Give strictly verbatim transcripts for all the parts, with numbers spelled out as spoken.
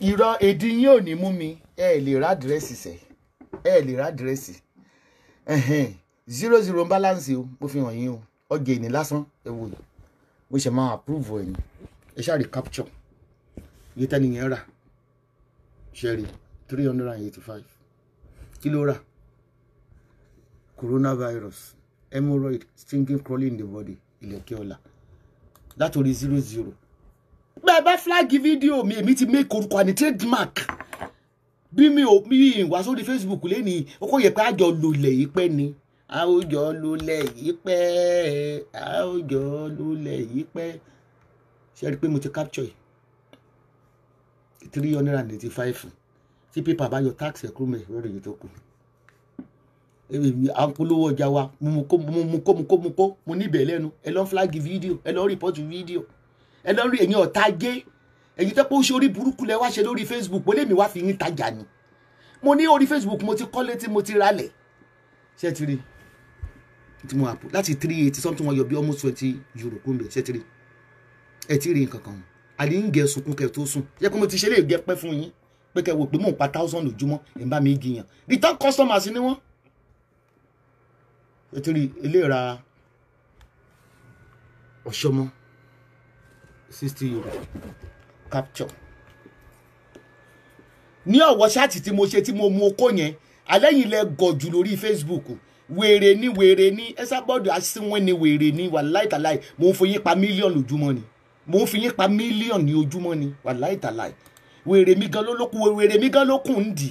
irọ́ èdè yín ò ní mú mi, ẹ lè ra àdírẹ́sì sẹ̀, ẹ lè ra àdírẹ́sì zero zero balance o mo fi hàn yín o ọjà ìní lásán ẹ wò yìí mo ṣe máa approve ẹ̀yìn ẹ ṣáà rí capture iye tẹ́ni yẹn rà ṣe rí three hundred and eighty five kí ló rà coronavirus hemorrhoid stinging crawling in the body ìlẹ̀kẹ̀ ọ̀la látòrí zero zero bẹ́ẹ̀ bá flag fídíò mi èmi ti make orúkọ àní trademark bí mi ò bí ìwà sórí Facebook lẹ́ni ó kò yẹ pé àjọ lulẹ̀ yìí pẹ́ ni àwùjọ lulẹ̀ yìí pẹ́ àwùjọ lulẹ̀ yìí pẹ́ ṣe rí i pé mo ti capture yìí three hundred and eighty five tí pépà bá yọ tax ẹ̀kú mi lórí èyí tó kù à ń polówó ọjà wa mo kó mo kó mo kó mo kó mo níbẹ̀ lẹ́nu ẹ lọ́ flag fídíò ẹ lọ́ report fídíò ẹ lọ́ rí ẹ̀yin ọ̀tá gé èyí tẹ́ pé ó ṣe orí burúkú lẹ wá ṣe lórí Facebook ó lémi wá fi yín tajà ni mo ní orí Facebook mo ti kọ́lé tí mo ti ralẹ̀ ṣé ti rí tí mo àpò láti three eighty something wọn yọ bí almost twenty euro kún bẹ ṣé ti rí ẹ ti rí nǹkan kan àní ń gẹ sunkún kẹ tó sùn yẹ kó mo ti ṣe lè gẹ pẹ́ fún yín pé kẹ wò pé mò ń pa thousand lójúmọ́ ẹ̀ ń bá mi gìyàn return customers ni wọ́n ṣé ti rí ilé ra ọ̀ṣọ́mọ́ sixty euro capture ní ọ̀wọ́ ṣáàtì tí mo ṣe tí mo mú okó yẹn alẹ́yìn lẹ gọ̀jù lórí Facebook wèrè ní wèrè ní Esabod asínwín ni wèrè ní wàláì tàláì mò ń fi yín pa mílíọ̀nù ojúmọ́ ni mò ń fi yín pa mílíọ̀nù ní ojúmọ́ ni wàláì tàláì wèrè mi gan lókun wèrè mi gan lókun ń dì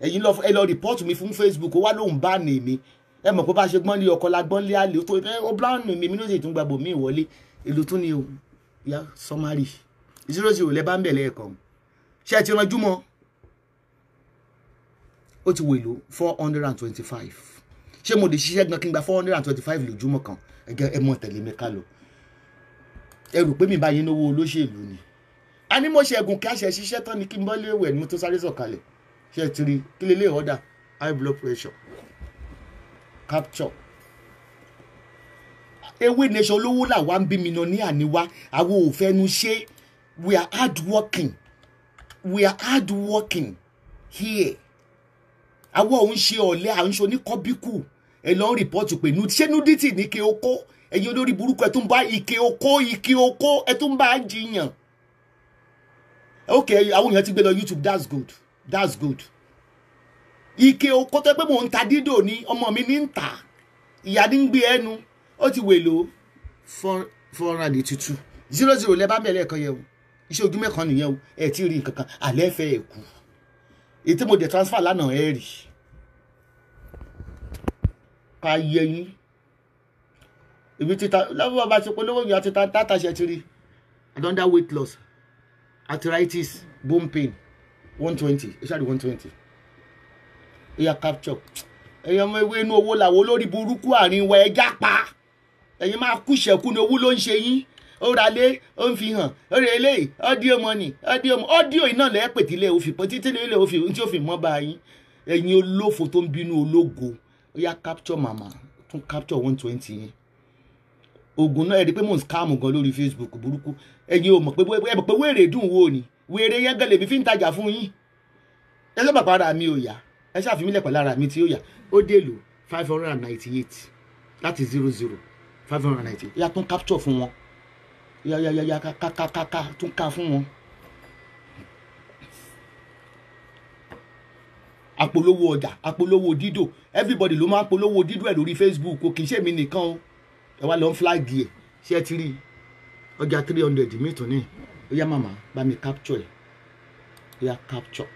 ẹ̀yin lọ ẹ lọ rìpọ́ọ̀tù mi fún Facebook ó wá lóun bá nì mí ẹ mọ̀ pé bá ṣe gbọ́n lé ọkọ la gbọ́n lé àlè tó ẹ ó bláànù mi mi ló ṣe ìtúngbàgbọ́ mi ìwọlé èlò tún ni o ya sọmárì zero zero lẹ bá ń bẹ̀ lẹ́ẹ̀kan ṣé ẹ ti ranjú mọ́ ó ti wò ìlú four hundred and twenty five ṣé mo lè ṣiṣẹ́ gan kí n gba four hundred and twenty five lójúmọ́ kan ẹ̀gẹ́ ẹ mọ̀ tẹ̀lé mi ká lọ ẹ rò pé mi bá yín lówó olóṣèlú ni a ní mo ṣe ẹ̀gùn kí a ṣe ṣiṣẹ́ tán ni kí n bọ́ lé wẹ̀ ni mo tó sáré sọ̀kalẹ̀ ṣé ẹ ti rí kí lè lè ọ̀dà high blood pressure capture ewé nation olówó làwa ń bí mi náà ní àníwá àwọn ò fẹ́nu ṣe. We are hardworking. We are hardworking here. Àwọn òun ṣe ọ̀lẹ́ à ń ṣe oníkọ́bíkù ẹ lọ ń rìpọ́tù pé ṣé nudity ní ike oko ẹ̀yin olórí burúkú ẹ tún bá ike oko ike oko ẹ tún bá jiyàn. Okay, àwọn èèyàn ti gbé lọ YouTube, that's good, that's good. Ike oko tó pé mò ń ta dídò ni ọmọ mi ní ń tà ìyá ní ń gbé ẹnu ó ti wèlò four hundred eighty two zero zero lẹ́ bá bẹ̀rẹ̀ ẹ̀kan yẹn o iṣẹ́ ojú mẹ́kan nìyẹn o ẹ̀ tí rí nǹkan kan àlẹ́ fẹ́ ẹ̀ kú èyí tí mo dẹ̀ transfer lánàá ẹ̀ rì ká yẹ yín èmi ti ta lọ́wọ́ bá ti polówó yìí àti tata ṣe ti rí under weight loss arthritis bone pain one twenty ìṣàlù one twenty ìyá capture ẹ̀yọ́ ọmọ ewé inú owó làwọn olórí burúkú àárín wa ẹja pa ẹ̀yin máa kú ṣẹ̀kú ni owó ló ń ṣe yín ó ra lé ó ń fi hàn ó rẹ eléyìí audio money audio audio iná lẹ́ẹ̀ pètílẹ̀ òfin pètílẹ̀ ilẹ̀ òfin tí ó fi mọ́ bá yín ẹ̀yin olófo tó ń bínú ológo ó yá capture màmá tún capture one twenty yẹn oògùn náà ẹ rí i pé mò ń scam gan lórí Facebook burúkú ẹ̀yin ò mọ̀ pé ẹ mọ̀ pé wèrè dùn wò ni wèrè yẹn gẹ̀lẹ́ mi fi ń tajà fún yín ẹ sábà pa ara mi ò yá ẹ ṣàfimílẹ̀ pẹ̀lú ara mi tí ó yá ó dé lò five hundred and ninety eight láti zero zero five hundred and ninety eight ó yá tún capture fún wọn ya ya ya ya ka ka ka ka tún ka fún wọn apolówó ọjà apolówó dídò everybody ló máa polówó dídò ẹ lórí Facebook o kì í ṣe mi nìkan o ẹ wá lọ ń flag ẹ ṣé ẹ ti rí ọjà three hundred mi tún ní ó yá màmá bá mi capture ẹ ó yá capture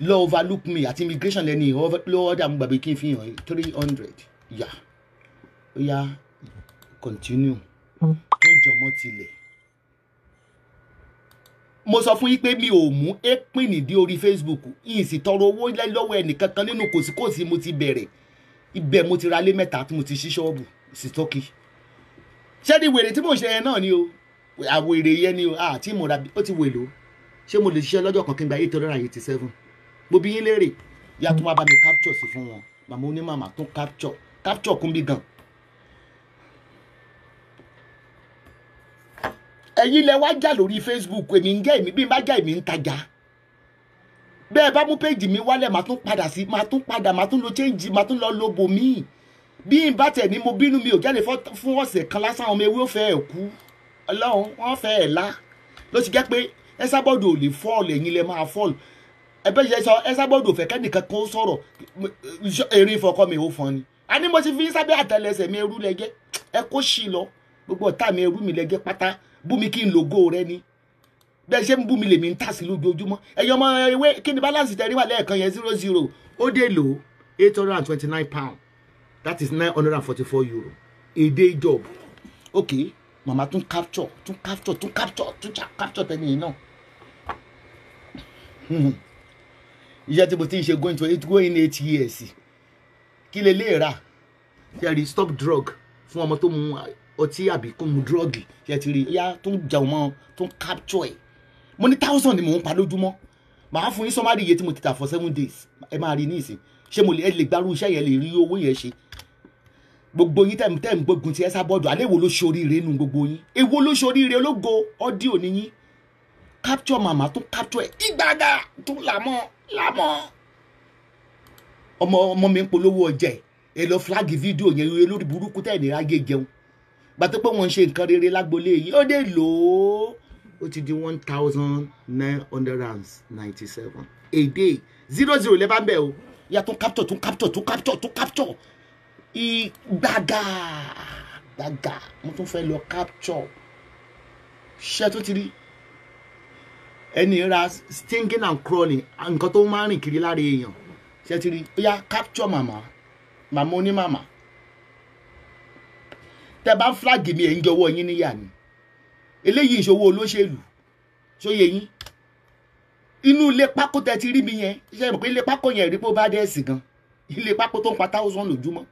lọ overlook me àti immigration lẹni lọ́wọ́ ọjà mo gbàgbé kí n fi hàn three hundred yà. Ó yá continue ó jọmọ́ tilẹ̀ mo sọ fún yín pé mi ò mú épin nìdí orí Facebook yìí sì tọrọ owó lọ́wọ́ ẹnìkankan nínú kòsíkòsí mo ti bẹ̀rẹ̀ ibẹ̀ mo ti ra lé mẹ́ta tí mo ti ṣí ṣọ́ọ̀bù sí tọ́kì ṣé ni wèrè tí mò ń ṣe yẹn náà ni o àwèrè yẹn ni o àti ìmọ̀ra ó ti wèlò ṣé mo lè ṣiṣẹ́ lọ́jọ́ kan kí n gba eight hundred and eighty seven mo bí yín lérè ìyá tó máa bá mi capture sí fún wọn màmá onímàmá tó capture capture kún bí gan ẹ̀yin lẹ wá jà lórí Facebook, èmi ń gẹ́ èmi bí n bá jà èmi ń tajà. Bẹ́ẹ̀ bá mú péjì mi wálẹ̀ máa tún padà sí máa tún padà máa tún lo change máa tún lọ lobo mi. Bí n bá tẹ̀ ní mo bínú mi ò jáde fún ọ̀sẹ̀ kan lásán, ọmọ ewé ó fẹ́ ẹ̀ kú. Ọlọ́run wọ́n fẹ́ ẹ̀ lá. Ló ti jẹ́ pé ESABOD ò lè fọ́ọ̀lù, ẹ̀yin lẹ máa fọ́ọ̀lù. Ẹgbẹ́ ṣe sọ ESABOD ò fẹ́ kẹ́nìkan kan sọ̀rọ̀ eré ìfọkọ́ mi ò fọn ni. A ní mo ti fi sábẹ́ àtẹlẹsẹ̀ mi ẹrú lẹ́jẹ́ ẹ kó ṣì lọ gbogbo ọ̀tá mi ẹrú mi lẹ́jẹ́ pátá bú mi kí n lògo rẹ ni. Bẹ́ẹ̀ ṣe ń bú mi lèmi ń tà sí lójoojúmọ́. Ẹ̀yin ọmọ ewé kí ni balance tẹ̀rí wà lẹ́ẹ̀kan yẹn zero zero ó dé lò eight hundred and twenty nine pound that is nine hundred and forty four euro a day job. Okay, màmá tún capture tún capture tún capture tún capture tẹ̀lé yìí náà. Iṣẹ́ tí mo ti ń ṣe going to eight going eight years kí lè lè rà ṣe rí stop drug fún ọmọ tó mu ọtí àbí kó mu drug ṣe ti rí ya tó ń jà ọmọ tó ń capture ẹ̀. Mo ní thousand ni mò ń pa lójúmọ́, màá fún yín sọ́márì iye tí mo ti tà for seven days ẹ máa rí ní ìsìn. Ṣé mo lè ẹ lè gbárù iṣẹ́ yẹn lè rí owó yẹn ṣe? Gbogbo yín tẹ̀ tẹ̀ ń gbógun ti ESABOD alẹ́ wo ló ṣoríire nu gbogbo yín? Èwo ló ṣoríire? Ológo audio ni yín. Capture màmá tó capture ẹ̀ ìgbàgà tó làmọ́ lámọ́ ọmọ ọmọ mi ń polówó ọjà ẹ lọ flag fídíò yẹn rere lórí burúkú tẹ́ ìnira gé jẹun gbàtọ́ pé wọ́n ń ṣe nǹkan rere lágbolé yìí ó dé lò ó ó ti di one thousand nine hundred and ninety seven a day zero zero lẹ́bàá bẹ́ẹ̀ o yà tún capture tún capture tún capture tún capture ìgbàgà gbàgà mo tún fẹ́ lọ capture ṣé tó ti rí ẹni ra stinging and crawling nǹkan tó máa ń rìn kiri lára èèyàn ṣe ti rí ó yá capture màmá màmá onímàmá tẹ bá ń flag mi ẹ̀ ń jọwọ́ yín níyà ni eléyìí ìṣòwò olóṣèlú ṣóye yín inú ilé pákó tẹ ti rí mi yẹn ṣe mọ̀ pé ilé pákó yẹn rí pé ó bá dé ẹ̀sìn gan ilé pákó tó ń pa thousand lójúmọ́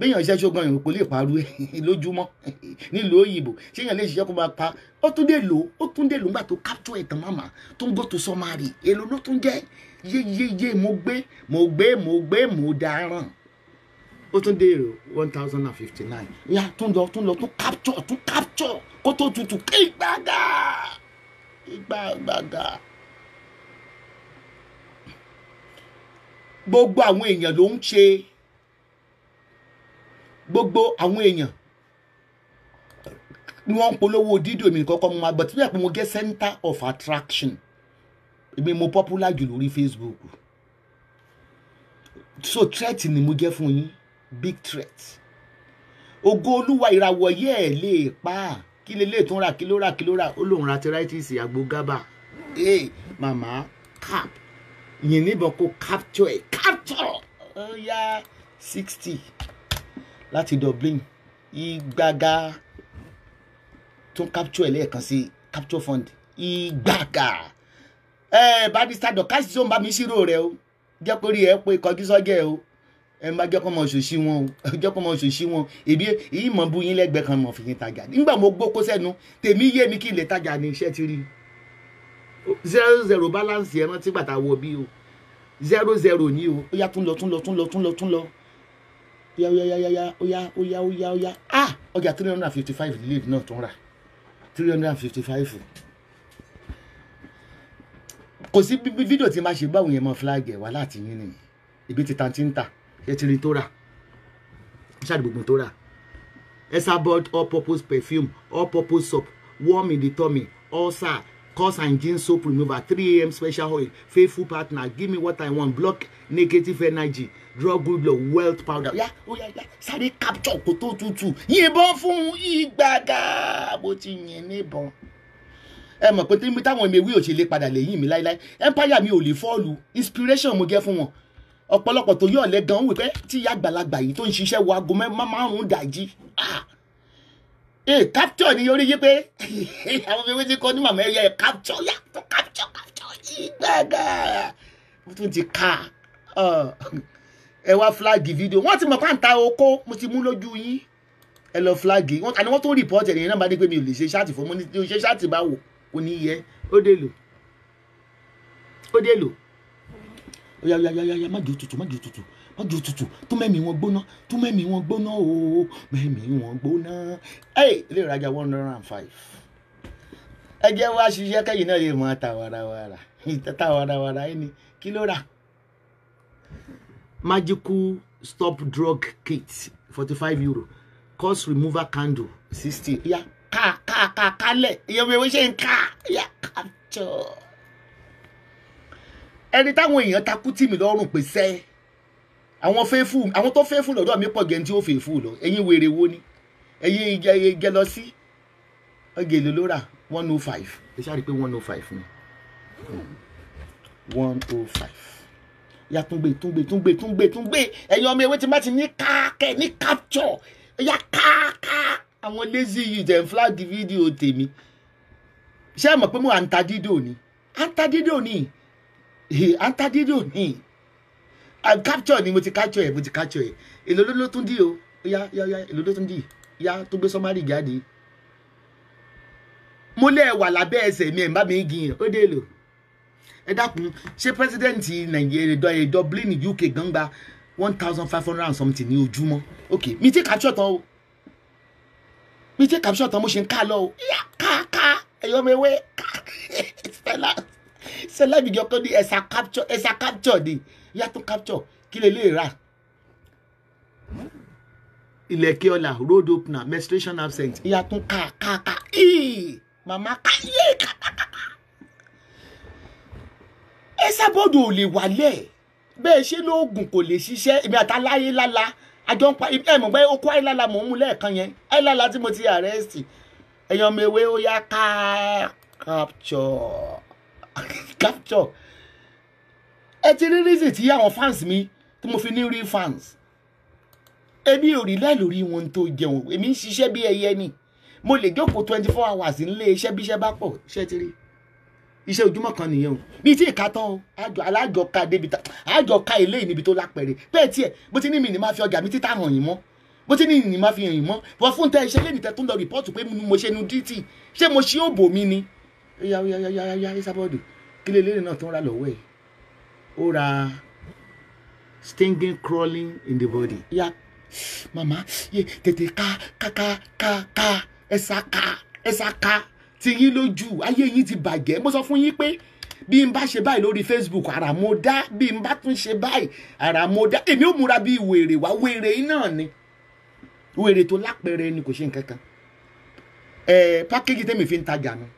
béèyàn ṣe ṣógan ìrìn kò lè parú ẹ lójúmọ́ nílùú òyìnbó ṣéyàn lè ṣiṣẹ́ kó máa pa ó tún dé lò ó tún dé lò nígbà tó capture ìtàn màmá tó ń go to summary èlò ló tún jẹ́ yéyéyé mo gbé mo gbé mo gbé mo dáràn ó tún dé èrò one thousand and fifty nine yá tún lọ tún lọ tún capture tún capture kó tó tutù kí gbàgà gbàgà. Gbogbo àwọn èèyàn ló ń ṣe gbogbo àwọn èèyàn ni wọ́n ń polówó dídò mi kọ́kọ́ mo máa gbọ́ tí wọ́n yà pé mo jẹ́ center of attraction èmi mo popular jù lórí Facebook so threat ni mo jẹ́ fún yín big threat ògo olúwa ìràwọ̀ yẹ́ ẹ̀ lè pa kí lè lè tún ra kí ló ra kí ló ra ó lóun ra tẹ́ráìtìsì àgbo gábà ee màmá cap yìí níbọn kó capture ẹ̀ capture ó yá sixty láti Dublin ìgbàgà tún capture ẹ̀ lẹ́ẹ̀kan sí capture fund ìgbàgà ẹ barista dọ̀kásì tó ń bá mi ṣírò rẹ o jẹ́ kó rí ẹ pé kọjú sọ́jẹ́ o ẹ má jẹ́ kó mọ ṣòṣì wọn o jẹ́ kó mọ ṣòṣì wọn èbí èyí mọ̀ bú yín lẹ́gbẹ̀ẹ́ kan mọ̀ fi yín tajà nígbà mo gbókó sẹ́nu tèmi yé mi kí n lè tajà ní iṣẹ́ ti rí zero zero balance ẹ rántí gbàtà wọ bí o zero zero ní o ó yá tún lọ tún lọ tún lọ tún lọ tún lọ ya ya ya ya oya oya oya oya ah ọjà three hundred and fifty five lead náà tún rà three hundred and fifty five kò sí fídíò tí ma ṣe báwo yẹn mọ flag ẹ wá láti yín ni ibi tí tanti ń tà ẹ ti rí tó rà ṣáàdì gbogbo tó rà ESABOD all purpose perfume all purpose soap warm in the tummy ulcer Cause and Gin soap remover, three a m special oil, faithful partner, give me what I want, block negative energy, draw good luck, wealth powder. Yeah, oh yeah, yeah. Sáré capture kó tó tutù. Yìnbọn fún ìgbàgà bó ti yìn níbọn. Ẹ mọ̀ pé tí mi táwọn èmi wí ò ṣe lè padà lẹ́yìn mi láíláí. Empire mi ò lè fọ́ọ̀lù. Inspiration mo jẹ́ fún wọn. Ọ̀pọ̀lọpọ̀ tó yọ̀ lẹ́gàn wí pé tí ìyá àgbàlagbà yìí tó ń ṣiṣẹ́ wo aago márùn-ún dàjí. Hey, capture ni orí yí pé àwọn ọmọ ewé tí kọ́ ní màmá ẹ̀yà ẹ̀ capture yàtọ̀ capture capture yìí gbàgà mo tún ti ka ẹ wá flag fídíò wọ́n ti mọ̀ pàǹtà oko mo ti mú lójú yín ẹ lọ flag àni wọ́n tó rìpọ́tì ẹ̀yìn náà bá dé pé mi ò lè ṣe ṣáàtì fún mo ní tí o ṣe ṣáàtì bá wò kò ní yẹ ó dé lò ó dé lò ó yá yá yá yá má jò tutù má jò tutù wọ́n ju tutù tó mẹ́mí wọn gbóná tó mẹ́mí wọn gbóná o mẹ́mí wọn gbóná. ẹ ilé ìrajà one hundred and five ẹ jẹ́ wá ṣiṣẹ́ kẹ́yìn náà lè mọ tàwarawara tàwarawara yìí ni kí ló rà. Magical stop drug kit forty five euro cost remover candle sixty ya ká ká ká kálẹ̀ ìyẹ̀wò ṣe ń ká ya ká jọ. ẹni táwọn èèyàn takú tì mí lọ́rùn pèsè àwọn fẹ́fù àwọn tó fẹ́fù lọ́dọ̀ mi pọ̀ gẹ́ni tí ó fẹ́fù lọ ẹ̀yin wèrè wo ni ẹ̀yin gẹ lọ sí ọgẹ èlò ló rà one oh five ẹ ṣáà rí i pé one oh five ni one oh five ya túngbè túngbè túngbè túngbè túngbè ẹ̀yin ọmọ ewé tí má ti ní káàkẹ́ ní capture ya káàká àwọn lazy yìí jẹ́ ń flag fídíò tèmi ṣé ẹ mọ̀ pé mo à ń ta dídò ni à ń ta dídò ni à ń ta dídò ni. I capture ni mo ti capture ẹ mo ti capture ẹ èlò ló ló tún dì o ya ya ya èlò ló tún dì ya tó gbé sọmárì jáde mo lé ẹwà lábẹ́ ẹsẹ̀ mi ẹ̀ ń bá mi gin ó dé lò ẹ dákun ṣé pẹ́sidẹ́ǹtì nàìjíríà ẹ̀ Dublin U K gangba one thousand five hundred and something ní ojúmọ́ ok mi ti capture tán o mi ti capture tán mo ṣe ń ká lọ o ya ká ká ẹ̀yọ́ mi wé ká ṣẹlá ṣẹlá ìbìgì ọkọ ni ẹ̀sà capture ẹ̀sà capture ni. Yàtọ̀ capture kí lè lè rà ilẹ̀kẹ̀ ọ̀la road opener menstruation absent yàtọ̀ kàkàkà ee màmá káyé kàkàkà ESABOD ò lè wálẹ̀ bẹ́ẹ̀ ṣe lóògùn kò lè ṣiṣẹ́ èmi àtàláyé lálá àjọ ń pa ẹ̀ mọ̀ bẹ́ẹ̀ okó àìlálà mò ń mú lẹ́ẹ̀kan yẹn àìlálà tí mo ti arrest ẹ̀yàn mi ewé ó yá ká capture capture. Ẹ ti rí reason tí àwọn fans mi tí mo fi ní rí fans èmi ò rí láì lórí wọn tó jẹun èmi ń ṣiṣẹ́ bí ẹyẹ ni mo lè jókòó twenty four hours nílé iṣẹ́ bí iṣẹ́ bá pọ̀ iṣẹ́ ti rí iṣẹ́ ojúmọ́ kan nìyẹn o ní tí ìka tán o alájọka débi tá àjọka ilé níbi tó lápẹ̀rẹ̀ bẹ́ẹ̀ tiẹ̀ bó ti ní mi ní máa fi ọjà mi títà hàn yín mọ́ bó ti ní mi ní máa fi hàn yín mọ́ bọ́ fún tẹ iṣẹ́ lẹ́nìí tẹ tó ń lọ rìpọ́ọ̀tù pé mo ṣe nu dítì ṣé mo ṣe òbò mi ni. ya ya ya ya ya ESABOD kí lè lérè náà tó ń ra lọ́wọ́ ẹ̀ ó ra stinging crawling in the body. Ya mama ye tètè ká ká ká ká ká ẹsà ká ẹsà ká ti yín lójú ayé yín ti bàjẹ́ mo sọ fún yín pé bí n bá ṣe báyìí lórí Facebook ara mo dá bí n bá tún ṣe báyìí ara mo dá èmi ò múra bí wèrè wá wèrè náà ni wèrè tó lápẹẹrẹ ni kò ṣe nǹkan kan ẹ pákéjì tẹ́mi fi ń tajà nu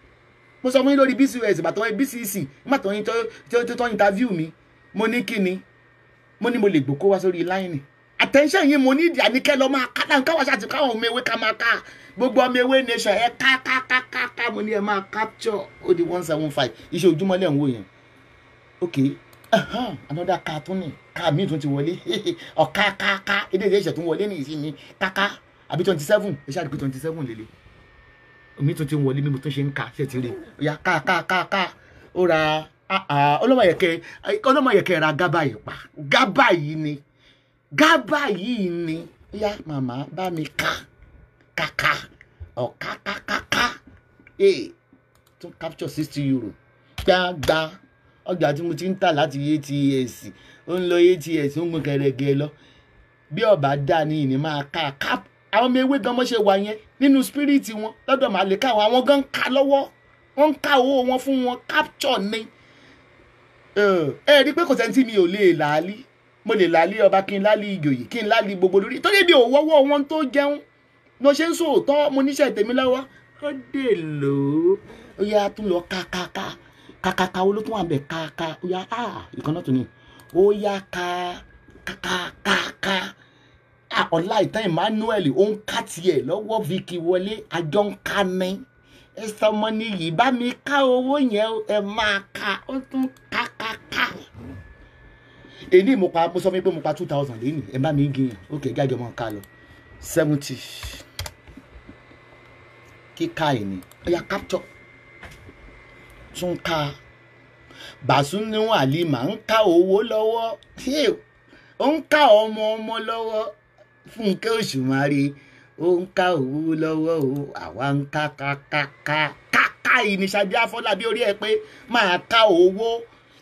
mo sọ fún yín lórí B C S bàtọ́ B C C mọ́tò yín tó interview mi mo ní kí ni mo ní mo lè gbòkó wá sórí láìní attention yìí mo ní ìdí àníkẹ́ lọ máa ká náà káwá ṣáàtì káwọn ọmọ ewé ká máa ká gbogbo ọmọ ewé nation ẹ ká ká ká ká ká mo ní ẹ máa capture ó di one seven five iṣẹ́ ojúmọ́ lẹ̀ ń wò yẹn ok another ká tún ní ká mi tún ti wọlé ọ̀ká ká ká ilé ìṣẹ̀ tún wọlé ní ìsinmi ká ká àbí twenty seven ẹ ṣáà rí pé twenty seven lélẹ̀ omi tún ti wọlé mímu tún ṣe ń ká ṣe ti rí ọ̀yà ká ká ká ká ó ra ọlọ́mọyẹ̀kẹ́ ọlọ́mọyẹ̀kẹ́ ra gábà yìí pa gábà yìí ni gábà yìí ni yá màmá bá mi ká kàkà ọ̀ká kàkàkà ee tún capture sixty euro gbàgbà ọjà tí mo ti ń tà láti A T S ó ń lọ A T S ó ń gun kẹrẹgẹ lọ bí ọba dá ní ìní máa ká cap àwọn ọmọ ewé gan mọ́ ṣe wà yẹn nínú spirit wọn lọ́dọ̀ màá lè ká àwọn àwọn gan ká lọ́wọ́ wọ́n ń ká owó wọn fún wọn capture ni ẹ rí i pé kò sẹ́ni tí mi ò lè làálí mo lè làálí ọba kí n lálí ìjòyè kí n lálí gbogbo lórí torí bí òwọ́wọ́ wọn tó jẹun ló ṣe ń sòótọ́ mo níṣẹ́ tèmi lọ́wọ́ ó dè lò ó ó yá tún lọ kàkàkà kàkàkà wo ló tún wà bẹ̀ kàkà ó yá á ìkànnà tó ní ó yá kàkàkà ọ̀la ìtàn Emmanuel ó ń ká tiẹ̀ lọ́wọ́ Vicky wọlé àjọ ń ká ní ẹsẹ̀ ọmọ nìyí bá mi ká owó yẹn ẹ máa ka ó tún ká ká ká. èyí mo pa mo sọ fún mi pé mo pa two thousand lẹ́yìn ẹ bá mi gìyàn ok jáde ọmọ ká lọ seventy kíka ẹ̀ ni ọ̀yà capture tún ká bàṣún níwọ̀n àlè máa ń ká owó lọ́wọ́ ó ń ká ọmọ ọmọ lọ́wọ́ Fúnkẹ́ Òṣùmàrè ó ń ká owó lọ́wọ́ o àwa ń ká ká ká ká ká ká ìníṣàbí Afọlábí orí ẹ pé máa ká owó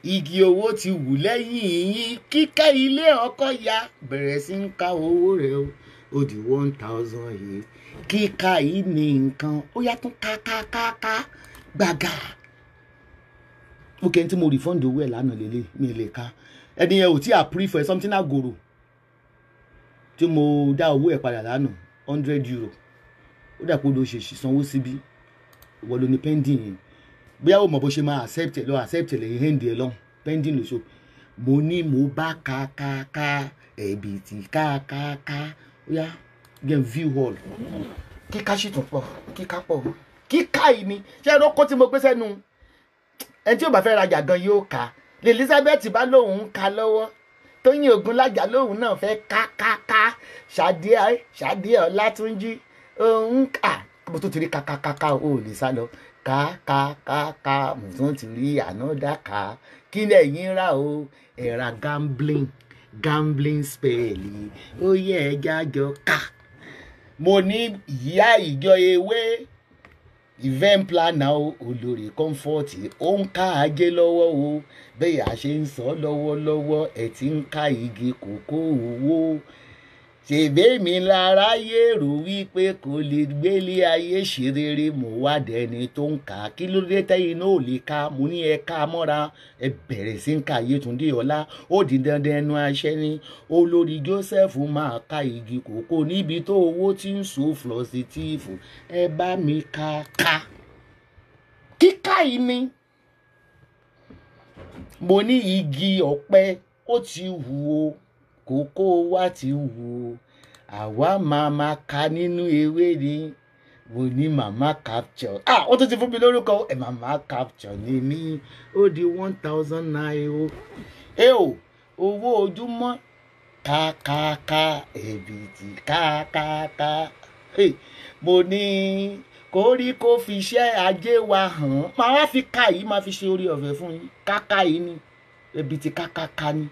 igi owó ti wù lẹ́yìn yín kíkẹ́ ilé ọkọ ya bẹ̀rẹ̀ sí ń ká owó rẹ o ó di one thousand yìí kíka yìí ní nǹkan ó yá tún ká ká ká ká gbàgà. Ó kẹ́ ní tí mo refund owó ẹ̀ lánàá lélẹ̀ mi lè ka. Ẹni yẹn ò tí approve for something àgòrò tí mo dá owó ẹ̀ padà lánàá hundred euro. Ó dà pé o lọ ṣèṣì sanwó síbí. Ìwọ ló ní pending yẹn. Bóyá o mọ̀ bó ṣe máa accept ẹ̀ lọ accept ẹ̀ lẹ́yìn hand ẹ̀ lọ́hùn pending lóṣù. Mo ní mo bá ka ka ka ẹ̀bì tí ká ká ká. Ó yá gẹ̀ view hall. Kíká sì tún pọ̀ kíká pọ̀ kíká yìí ni ṣé ẹ̀rọ kó tí mo gbé sẹ́nu ẹni tí ò bá fẹ́ rajà gan yóò kà lè Elizabeth bá lóun ń ka lọ́wọ́ Tóyìn Ògúnlájà lóun náà fẹ́ ká ká ká Ṣadé Ṣadé Ọlátúnjí òun kà mo tún ti rí kákákáká o ò lè sá lọ kákákáká mo tún ti rí ànádà ká kí lẹ́yìn rà o ẹ̀ra gambling gambling spell ó yẹ ẹja jọ ká. Mo ní ìyá ìjọ ewé event planner olórí comfort ó ń ká ajé lọ́wọ́ o bẹ́ẹ̀ a ṣe ń sọ lọ́wọ́lọ́wọ́ ẹ̀ ti ń ká igi kòkó owó ṣèbémi lára yèrò wípé kò lè gbélé ayé ṣe rere mò wá dẹni tó ń kà kí ló dé tẹ́yìn náà ò lè ka mo ní ẹ ká mọ́ra ẹ bẹ̀rẹ̀ sí ń ka Yétúndé Ọlá ó di dandan ẹnu aṣẹ́ ni olórí Joseph máa ka igi kòkó níbi tó owó ti ń so flọ́sítíìfù ẹ bá mi ka ka kíkà yìí ni mo ní igi ọ̀pẹ ó ti wù ó kókó wa ti wù ó àwa máa ma ka nínú ewé ni mo ní màmá capture ah wọ́n tún ti fún mi lórúkọ ẹ̀ màmá capture ni mí ó di one thousand naira ẹ o owó ojúmọ́ kákáká ẹ̀bìtì kákáká mo ní koríko fi iṣẹ́ ajé wa hàn máa wá fi ká yìí máa fi ṣe orí ọ̀fẹ́ fún yín káká yìí ni ẹ̀bìtì kákáká ni.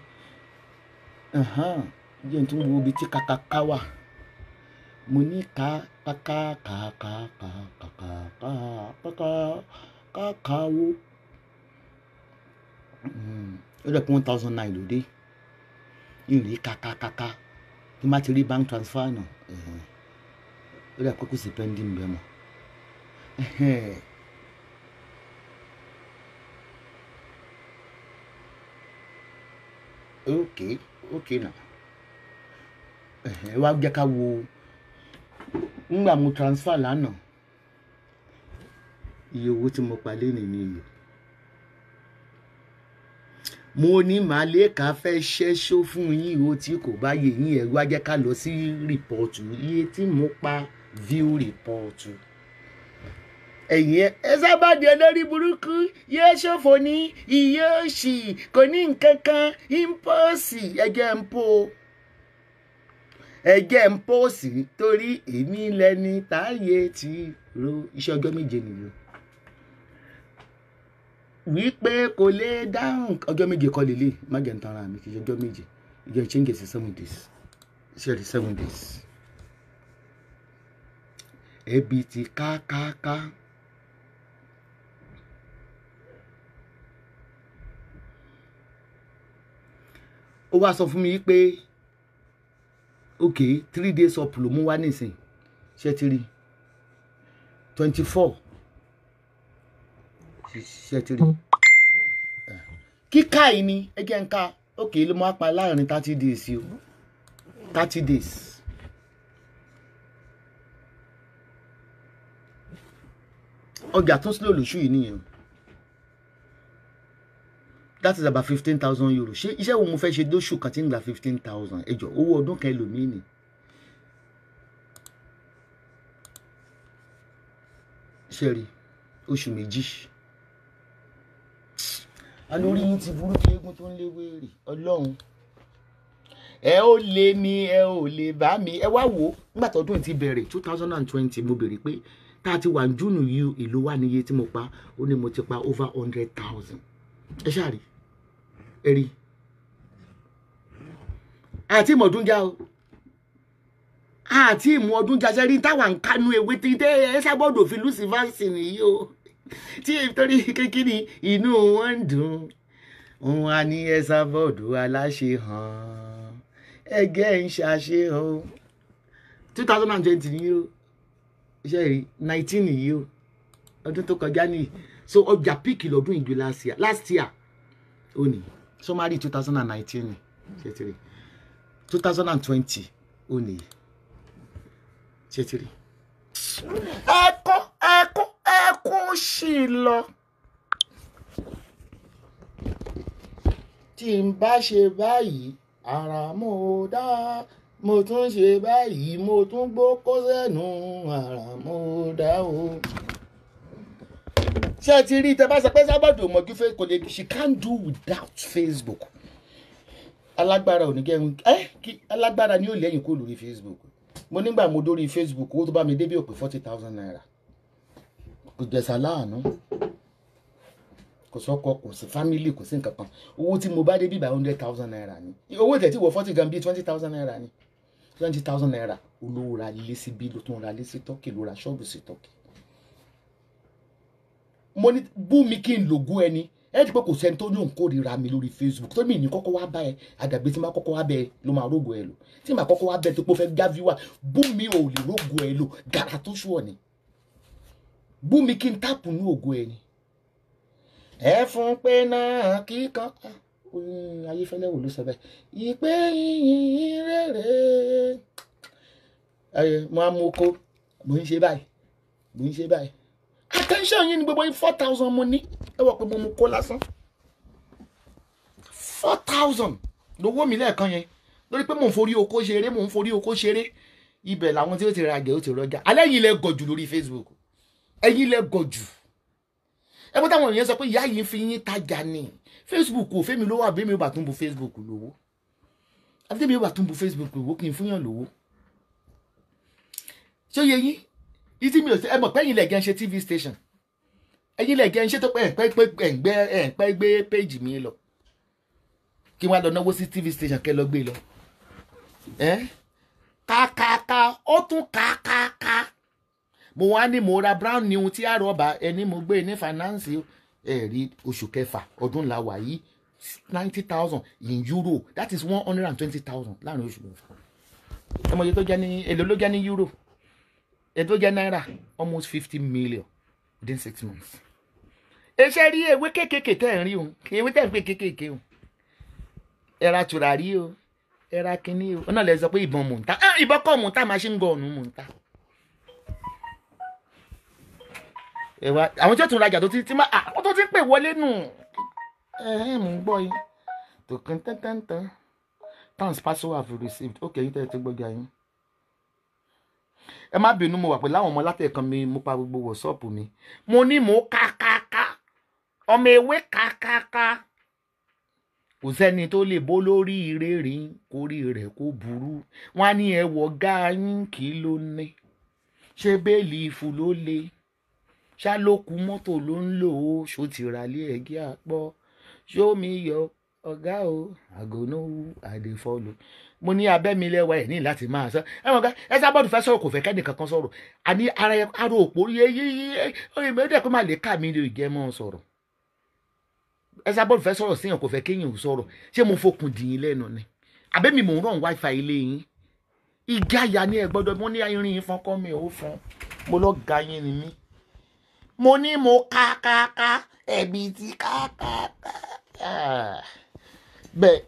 Ahan, jẹ́ n tún wo ibi tí kàkàkà wà. Mo ní ká kàkà kàkà kàkà kàkà kàkà wo. Ó dẹ̀ pé one thousand nine lóde. Ìrì kàkà kàkà tí má ti rí bank transfer náà. Ó dẹ̀ pé kò sí pending bẹ́ẹ̀ mọ̀. Okay. Ok na ẹ wá jẹ́ ká wo ngbà mo transfer lánàá iye owó tí mo palẹ́ nìyí iye mo ní màlẹ́ka fẹ́ ṣẹ́ṣó fún yín o tí kò bá yẹ yín ẹ wá jẹ́ ká lọ sí rìpọ́ọ̀tù iye tí mo pa view rìpọ́ọ̀tù ẹ̀yìn Esabod lórí burúkú yóò ṣòfò ní iye òṣì kò ní nǹkan kan ìmpọ́ọ̀sì ẹ̀jẹ̀ ń po ẹ̀jẹ̀ ń pọ́ọ̀sì torí èmi lẹni táyé ti ro iṣẹ́ ọjọ́ méje nìyó wípé kò lè dáhùn ọjọ́ méje kọ́ lélẹ̀ má jẹ́ ń tanra mi kì í ṣe ọjọ́ méje ìjọ change sí seven days ṣẹ́ẹ̀rì seven days ẹbí ti ká ká ká. Ó wá sọ fún mi pé ok three days up ló mú wá nísìn ṣe ti rí twenty four ṣe ti rí kíkà yìí ni ẹ jẹ́ ń ka ok ló mú apá láàrin thirty days o thirty days ọjà tó sílẹ̀ olùṣú yìí nìyẹn. That is about fifteen thousand euros. Ṣé iṣẹ́ wo mo fẹ́ ṣe lóṣù kan tí ń gba fifteen thousand? Ẹ jọ̀ọ́ owó ọdún kan ẹlòmíì ni. Ṣé rí oṣù méjì? Alórí yín ti burúkú eégún tó ń lé wèrè ọlọ́run. Ẹ ò lè mi, ẹ ò lè bá mi. Ẹ wá wò ó nígbà tọdún ti bẹ̀rẹ̀ two thousand and twenty mo bèrè pé tá a ti wà júnù yìí èló wà níye tí mo pa ó ní mo ti pa over hundred thousand. Ẹ ṣáà rí ẹ̀rí àti ìmọ̀ ọdún já o àti ìmọ̀ ọdún já ṣẹ́rí táwa ń kánú ewé tí tẹ́ Esabod fi lùsífàsì nìyí o tí torí kékeré inú wọn ń dùn òun á ní Esabod aláṣẹ hàn ẹgẹ́ ń ṣàṣe o two thousand and twenty nìyí o ṣẹ́rí nineteen nìyí o ọdún tó kọjá nìyí. So ọjà píìkì lọ́dún ìgbé last year last year ó ní summary two thousand and nineteen ṣètìrì two thousand and twenty ó ní ṣètìrì. ẹkún ẹkún ẹkún ṣì lọ tí n bá ṣe báyìí ara mo dá mo tún ṣe báyìí mo tún gbó kó sẹ́nu ara mo dá o. Ṣé ti rí tẹ bá sọ pé Esabod ò mọ̀jú fẹ́ kò lè she can't do without Facebook. Alágbára ò ní gẹ́rùn ẹ́ kí alágbára ni ó lẹ́yìn kó lórí Facebook. Mo nígbà mo dórí Facebook owó tó bá mi dé bí òpè forty thousand naira. Kò jẹ̀sà láàánú. Kò sọ́kọ kò sí family kò sí nǹkan kan. Owó tí mo bá dé bí by hundred thousand naira ni. Owó ìtẹ̀ tí wọ forty gan bí twenty thousand naira ni. twenty thousand naira olówó ra ilé sí bí ló tún ra ilé sí Tọ́kì ló ra ṣọ́ọ̀bù sí Tọ́kì. Mo ní bú mi kí n lògún ẹni ẹ ti pé kò sẹ́ni tó ní òun kórìíra mi lórí Facebook tó mi ní kọ́kọ́ wá bá ẹ àdàgbé tí màá kọ́kọ́ wá bẹ ẹ ló máa rógo ẹ lò tí màá kọ́kọ́ wá bẹ ẹ tó pé fẹ́ gá fíwà bú mi ò lè rógo ẹ lò gàrà tó ṣù ọ ni bú mi kí n táàpù ní ògo ẹ ni. ẹ fún pé náà kíkan Ayéfẹ́lẹ́ wò ló sọ bẹ́ẹ̀ ìpè yìnyín rere ẹ mo á mú oko mo ń ṣe báyìí mo ń ṣe báyìí. Attention yín ni gbogbo yín four thousand mo ní ẹ wọ pé mo mú kó lásán four thousand lówó mi lẹ́ẹ̀kan yẹn lórí pé mò ń forí oko ṣeré mò ń forí oko ṣeré ibẹ̀ làwọn tí ó ti ra gẹ̀ ó ti rọjà alẹ́ yìí lẹ gọ̀jù lórí Facebook ẹ̀yin lẹ gọ̀jù ẹ bó táwọn èèyàn sọ pé ìyá yìí fi yín tajà ni Facebook ò fẹ́mi lówó àbí mi ò bá tún bu Facebook lówó àbí mi ò bá tún bu Facebook lówó kì í fún yàn lówó ṣé ó yẹ yín ìdí mi ò sí ẹ mọ̀ pé ẹ̀yin lẹ̀gẹ́ ń ṣe T V station ẹ̀yin lẹ̀gẹ́ ń ṣe tó pé ẹ̀ǹpẹ́ ẹ̀ǹgbẹ́ ẹ̀ǹpẹ́ gbé péjì mi lọ kí wọ́n á lọ náwó sí T V station kẹ́ lọ gbé lọ. kàkàkà ó tún kàkàkà mo wá ní mo ra brown ni ohun tí a rọ̀bà ẹni mo gbé ní finance ẹ̀rí oṣù kẹfà ọdún làwà yìí ninety thousand in euro that is one hundred and twenty thousand láàrin oṣù kẹfà ẹ mọ̀ iye tó jẹ́ ní èlò ló jẹ́ ní euro. It will get naira almost fifty million within six months. Ẹ ṣe rí ewé kéékèèké tẹ́ ẹ̀ ń rí o, ewé tẹ́ ẹ̀ ń pè kéékèèké o. Ẹ ra tùràrí o, ẹ ra kíní o. Ọ̀nà lẹ sọ pé ìbọn mò ń ta. Ìbọn kọ́ mò ń ta machine gun mò ń ta. Àwọn tí ó tún rajà tó ti ti máa àwọn tó ti ń pè wọlé nù. Ẹ mò ń gbọ́ yín. Tòkàn tán tán tán. Towns parcel have received. Ókè yín tẹ́lẹ̀ tó gbọ́jà yín. Ẹ má bínú mo wà pé láwọn ọmọ látẹ̀kan mi mo pa gbogbo wọ̀sọ́ọ̀pù mi mo ní mo kákáká ọmọ ewé kákáká kò sẹ́ni tó lè bó lórí ire rí kórí rẹ̀ kó burú wọ́n á ní ẹ wọ gáyín kí ló ní ṣé bẹ́ẹ̀lì ìfù ló le ṣá ló ku mọ́tò ló ń lò ó ṣó ti ra lé ẹ̀gí àpọ̀ ṣó mi yọ ọ̀gá o àgọ́nà àdèfọ́lù mo ní abẹ́mi lẹ́wà ẹ̀ ní láti máa sọ ẹ mọ̀ ká Esabod fẹ́ sọ̀rọ̀ kò fẹ́ kẹ́ni kankan sọ̀rọ̀ àní ara ara òpó yé yé yé oye mẹ́tẹ̀ẹ́ kó má lè kà mí lè jẹ́ mọ́ sọ̀rọ̀ Esabod fẹ́ sọ̀rọ̀ síyàn kò fẹ́ kéèyàn sọ̀rọ̀ ṣé mo fokùn dìyín lẹ́nu ni abẹ́mi mò ń ràn wifi ilé yín ìgáyà ni ẹ gbọ́dọ̀ mo ní irin yín fọ́n kọ́ mi ò fún mo lọ ga yín ni mí mo ní mo kákáká ẹ̀bí ti kákáká bẹ́ẹ̀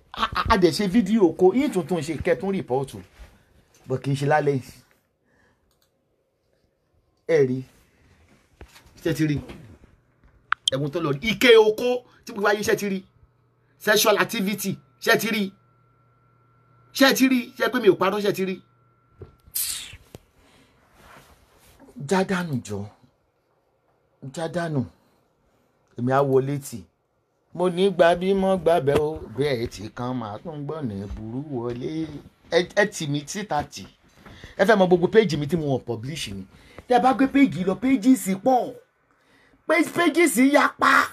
a dẹ̀ ṣe fídíò kó yín tuntun ṣe kẹtún rìpọ́ọ̀tù bọ̀ kì í ṣe lálẹ́ ẹ̀ rí ṣe ti rí ẹ̀wọ̀n tó lọ rí ike oko tí gbogbo ayé ṣe ti rí sexual activity ṣe ti rí ṣe ti rí ṣe pé mi ò parọ́ ṣe ti rí jádánù jọ jádánù èmi á wọlé tì mo ní gbàbímọ gbàbẹ o bẹ́ẹ̀ tí kan máa tún gbọnà burú wọlé ẹ tì mí síta tì ẹ fẹ́ mọ gbogbo péjì mi tí mo wọn publish ni tẹ bá gbé péjì lọ péjì sí pọ̀ péjì sí yapa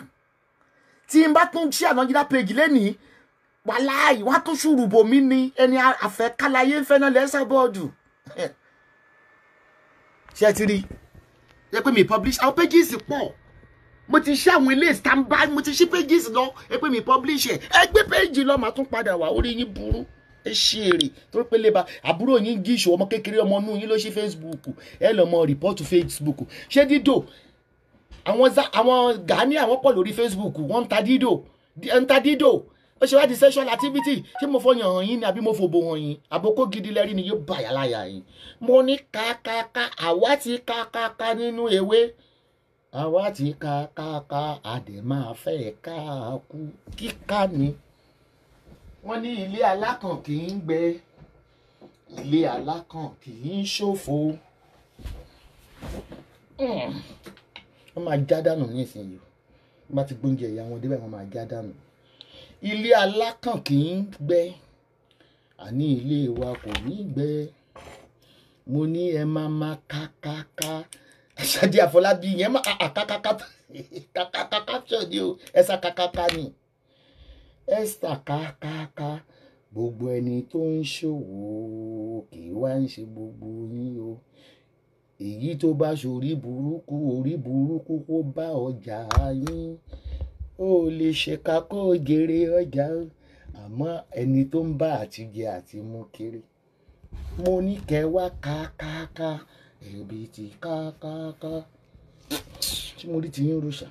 tí n bá tún ṣe ànájídá péjì lẹ́nìí wàláì wá tún ṣùrùbọ̀ mi ni ẹni àfẹ́ kálàyé ń fẹ́ náà l'Esabod ṣe ti rí ẹ pé mi publish àwọn péjì sí pọ̀ mo ti ṣe àwọn ilé standby mo ti ṣe pages lọ ẹ pé mi publish ẹ ẹ gbé page lọ màá tún padà wá orí yín burú ẹ ṣe èrè tó pé lè ba àbúrò yín gíṣù ọmọ kékeré ọmọ inú yín ló ṣe Facebook ẹ lọ mọ rìpọ́tù Facebook ṣé dídò àwọn àwọn Gani àwọn pọ̀ lórí Facebook wọ́n ta dídò ń ta dídò ó ṣe wá di sexual activity ṣé mo fọyàn hàn yín ni àbí mo fòbò hàn yín àbókó gidi lẹ́rí ni yóò bà yà láyà yín mo ní kákáká àwa ti kákáká nínú ewé àwa ti kákáká àdè máa fẹ́ káàkú kíká ni wọ́n ní ilé alákàn kì í gbẹ ilé alákàn kì í ṣòfò wọ́n máa já dànù nísìnyí wọ́n bá ti gbóúnjẹ ìyá wọn débẹ̀ wọ́n máa já dànù. Ilé alákàn kì í gbẹ àní ilé wa kò ní gbẹ mo ní ẹ máa ma kákáká Ṣadé Àfọlábí yẹn má kákáká kákáká ṣọdí o ẹsà kákáká ni ẹsà kákáká gbogbo ẹni tó ń ṣòwò kì í wá ń ṣe gbogbo yín o èyí tó bá ṣorí burúkú orí burúkú kó bá ọjà yín. O lè ṣèkà kó o jèrè ọjà o àmọ́ ẹni tó ń bá àtijẹ àti mú kiri mo ní kẹwàá kákáká ẹbí ti kákáká tí mo rí ti yín rúṣà.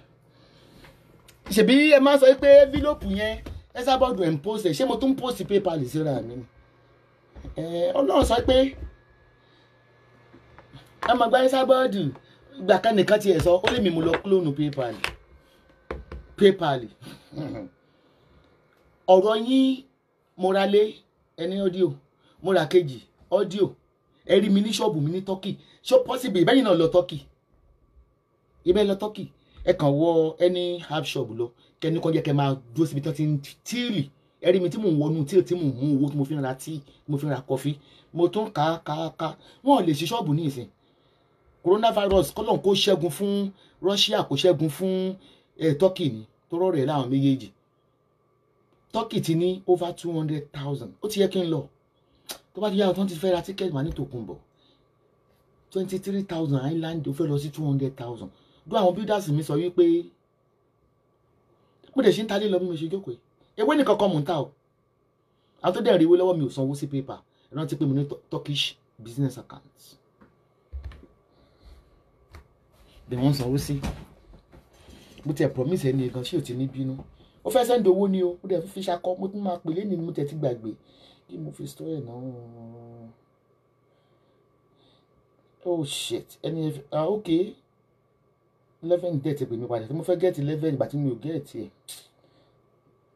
ṣèbí ẹ máa sọ pé fílọ́pù yẹn ESABOD ẹ̀ ń pòsè ṣé mo tún ń pòsè PayPal síra mi ni ọlọ́run sọ pé ẹ máa gba ESABOD ìgbà kan nìkan tiẹ̀ sọ ó lè mi mú lọ klóònù PayPal. PayPal ọ̀rọ̀ yín morale ẹni ọ́díò mora kejì ọ́díò ẹ̀rí mi ní ṣọ́ọ̀bù mi ní tọ́kì ṣó pọ́sibì ìbẹ́yìn náà lọ tọ́kì ìbẹ́ lọ tọ́kì ẹ kàn wọ ẹni half shop lọ kẹni kan jẹ kẹ máa dúró síbi tí wọ́n ti ń tíìlì ẹ̀rí mi tí mò ń wọnú tíìlì tí mò ń mú owó tí mo fi ń ra tíì tí mo fi ń ra kọfí mo tún kà á kà á kà wọ́n lè ṣe ṣọ́ọ̀bù ní ìsìn coronavirus kọ́lọ́n kó ṣẹ́gun fún Russia kó ṣẹ́gun fún Eh, Turkey ni tọrọ rẹ láwọn méjèèjì Turkey ti ní over two hundred thousand ó ti yẹ kí n lọ tó bá ti yá ọtún ti fẹ́ ra tíkẹ́ẹ̀tì máa ní tòkunbọ̀ twenty three thousand island ó fẹ́ lọ sí two hundred thousand dó àwọn builders mi sọ wípé mo dẹ̀ ṣe ń talé lọ bí mo ṣe jókòó ewé nìkan kan mò ń ta o àwọn tó dẹ̀ rí ewé lọ́wọ́ mi ò sanwó sí pépà rántí pé mo ní Turkish business account bí wọ́n sanwó sí. mo tẹ promise ẹni gan ṣé o ti ní bínú ó fẹ́ sẹ́ńdì owó ni o ó dẹ̀ fi ṣakọ mo tún máa pè lé ní mo tẹ ti gbàgbé kí mo fi story náà oh shit ẹni ah ok eleven get pè mí padà tí mo fẹ́ get eleven ìgbà tí mi ò get ẹ̀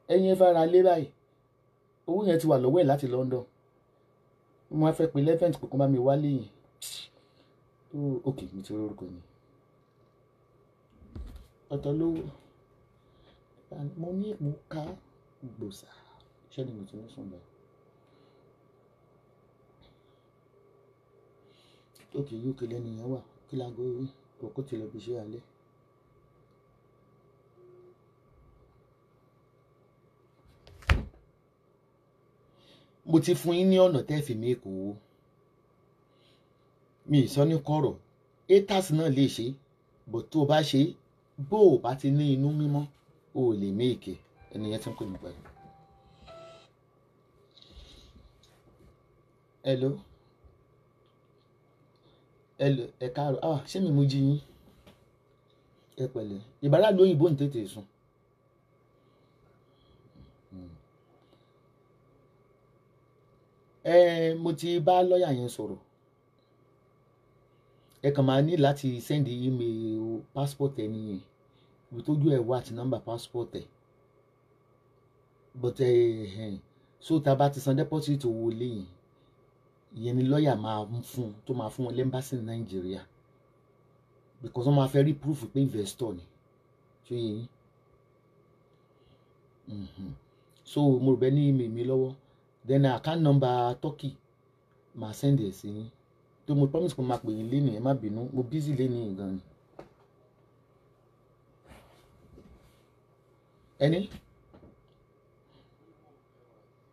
ẹ̀yin ẹ̀ fara lé báyìí owó yẹn ti wà lọ́wọ́ ẹ̀ láti London mo máa fẹ́ pè eleven pé kó má mi wálé yìí oh ok mi ti rọrùn kò ní. Ọ̀tọ̀ lówó mo ní mo ká gbòòsà ṣé ni mo ti ní sùn lọ. òkè yókè lẹ́nu yẹn wà kí láago kókó ti lọ fi ṣe alẹ́. mo ti fún yín ní ọ̀nà tẹ́ẹ̀fì mi kò wó mi ì sọ ní kọ̀rọ̀ haters náà lè ṣe bó tó bá ṣe é bó o bá ti ní inú mímọ́ o ò lè méèkè ẹnìyẹn tí ń pè mí pẹ̀lú. hello hello ẹ káàárọ̀ ah ṣé mi mú jí yín ẹ pẹ̀lẹ́ ìbára lu òyìnbó ń tètè sùn. ẹ mo ti bá lọ́ọ̀yà yẹn sọ̀rọ̀. Ẹ kàn máa ní láti send email passport ẹ nìyẹn ibi tójú ẹ wá àti nọ́mbà passport ẹ but ẹ ẹ so tá a bá ti san deposit owó lẹ́yìn ìyẹn ni lọ́ọ̀yà máa ń fún tó máa fún wọn lẹ́mbàsì ní Nàìjíríà because wọ́n máa fẹ́ rí proof pé investor ni ṣé yẹn so mo rò bẹ́ẹ̀ ní email mi lọ́wọ́ then account number Turkey máa send ẹ̀ sí yín tó mo promise kó máa pè yín léni ẹ má bínú mo busy léni gan ni. ẹni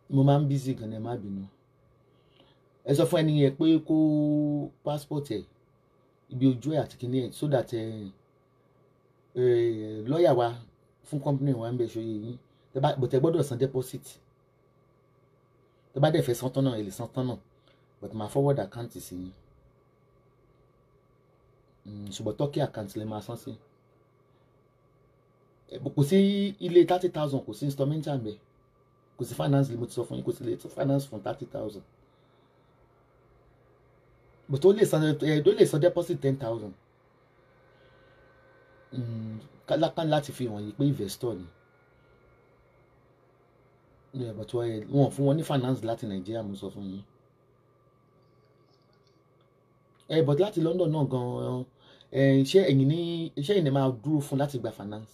mo máa ń busy gan ni ẹ má bínú ẹ sọ fún ẹni yẹn pé kó passport ẹ ibi ojú ẹ àti kíní ẹ so that ẹ ẹ lọ́ọ̀yà wa fún company wa ń bẹ ṣòye yín bó tẹ gbọ́dọ̀ san deposit tẹ bá dẹ̀ fẹ́ san tán náà ẹ lè san tán náà but ma forward account sí yín ṣùgbọ́n Turkey account lè máa san sí kò sí ilé thirty thousand kò sí installment àmì kò sí finance limit sọ fún yín kò sí ilé finance fún thirty thousand but ó lè san ó lè san deposit ten thousand kálákán láti fi hàn yín pé investor ni but wọn fún wọn ní finance láti Nàìjíríà mo sọ fún yín but láti London náà gan-an ṣé ẹ̀yin ní ṣé ẹ̀yin máa dúró fún láti gba finance.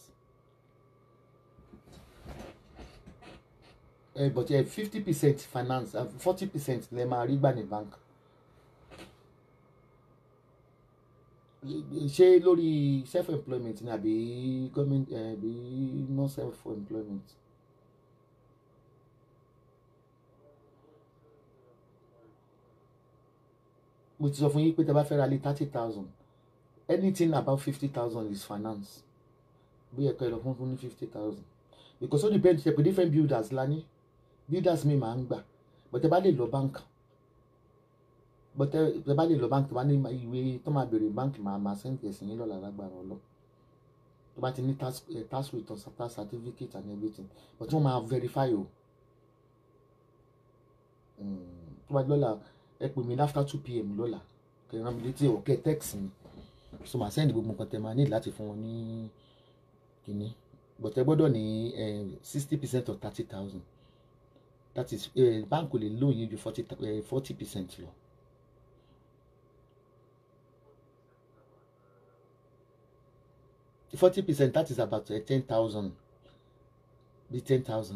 Eh, but yeah, fifty percent finance, uh, forty percent lè máa rí gbà ní bank. Ṣé lórí self-employment ni àbí government àbí no self-employment. Mo ti sọ fún yín pé tẹ́ bá fẹ́ ra lé thirty thousand. Anything about fifty thousand is finance. Bí ẹ kò lọ fún fún fifty thousand. Because all depends on different builders lani. Builders mi máa ń gbà but ẹ bá lè lọ bank but ẹ bá lè lọ bank tó bá ní ìwé tó máa béèrè bank máa máa send ẹ̀sìn yín lọ́la lágbára ọlọ́ tó bá ti ní tax tax return tax certificate and everything but wọ́n máa verify o tó bá lọ́la ẹ pè mí after two p m lọ́la kẹrin mi létí ọ̀kẹ́ text mi so máa send gbogbo nǹkan tẹ máa ní láti fún wọn ní kíní but ẹ gbọ́dọ̀ ní sixty percent or thirty thousand. That is, uh, bank will loan you forty percent lọ. forty percent, that is about uh, ten thousand. Be ten thousand.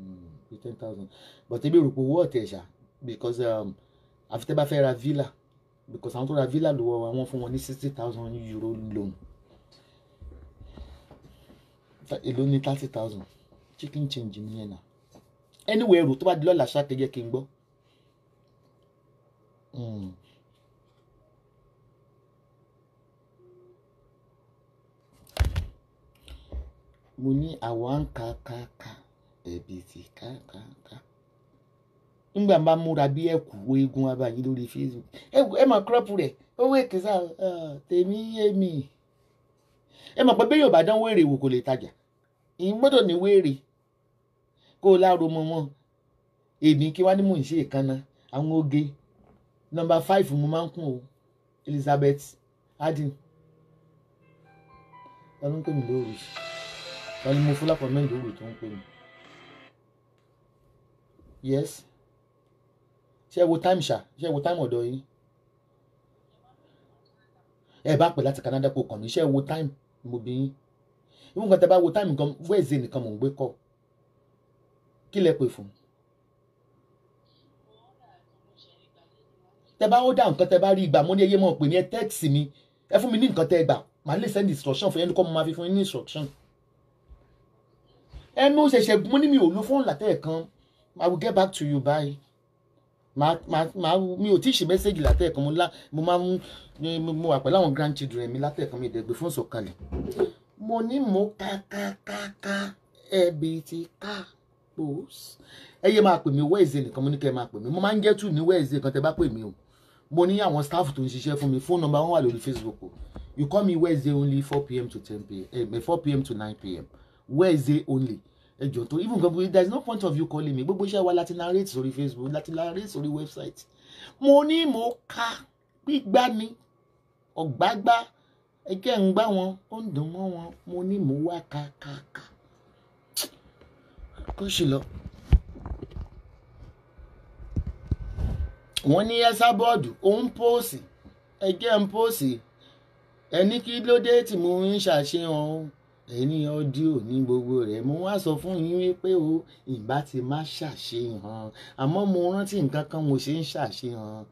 Mm, be ten thousand. But maybe we will pay more because um, after I fẹ́ ra villa, because I want to ra villa, I want for money sixty thousand euro loan. Loan is thirty thousand. Chicken change in here now. Anyway, ẹrù tó bá di lọ́la ṣáà kẹ́ jẹ́ kí n gbọ́. Mo ní àwọn kàkàkà ẹ̀bí ti kàkàkà. Nígbà máa múra bí ẹ̀kú eégún abáyé lórí Facebook. Ẹ máa kúrọ́pù rẹ̀, ó wé kìsà tèmi yémi. Ẹ máa pẹ́ bẹ́yìn ọ̀bàdàn wèrè wò kò lè tajà. Ìgbọ́dọ̀ ní wèrè. Kó láàrò mọ wọn èmi kí wá ní mò ń ṣe ìkànnà àwọn oge nọ́mbà five mo máa ń kún o Elizabeth Adin ta ló ń pè mí lóru ta ni mo fún lápọ̀mẹ́ǹdì òru tó ń pè mí yes ṣé ẹ wo time ṣá ṣé ẹ wo time ọ̀dọ̀ yìí ẹ bá pè láti Canada kó kàn mí ṣé ẹ wo time mo bí yín ìwọ̀n kan tẹ bá wo time nǹkan wẹ́ẹ̀zẹ̀ nìkan mò ń gbé kọ́ kí lẹ pè fún tẹ bá ó dá nǹkan tẹ bá rí ìgbà mo ní ẹyẹ mọ pè ní ẹ tẹ́ẹ̀sì mi ẹ fún mi ní nǹkan tẹ gbà màá lè send instruction fún yẹn kọ́ mo máa fi fún yín ní instruction ẹnu ṣẹ̀ṣẹ̀ mo ní mi ò lo fóònù látẹ̀ kan I will get back to you bye màá màá mi ò tí ì ṣe mẹ́sẹ̀gì látẹ̀ kan mo lá mo máa ń mo wà pẹ̀lú àwọn grandchildren mi látẹ̀ kan mi ìdẹ̀gbẹ́ fún sọ̀kalẹ̀ mo ní mo kákákáká ẹ̀bì ti ká. Ẹ yẹ máa pè mí Wednesday nìkan mo ní kẹ́ máa pè mí mo máa ń jẹ́ tù ní Wednesday kan tẹ́ bá pè mí o mo ní àwọn staff tó ń ṣiṣẹ́ fún mi phone number wọn wà lórí Facebook o you call me Wednesday only four p m to ten p m eh, four p m to nine p m Wednesday only ẹ jọ tó even gan there is no point of you calling me gbogbo iṣẹ́ wa láti narrate sórí Facebook láti narrate sórí website mo ní mo ka gbígbá ni ọ̀gbágbá ẹgẹ́ ń gbá wọn ó ń dùn mọ́ wọn mo ní mo wá ka ka ka. Kó ṣe lọ wọ́n ní ESABOD òun póòsì ẹjẹ́ ń póòsì ẹni kí ló dé tí mo ń ṣàṣehàn ẹni ọdíò ní gbogbo rẹ̀ mo wá sọ fún yín wípé o ìbá ti má ṣàṣehàn àmọ́ mo rántí nǹkan kan mo ṣe ń ṣàṣehàn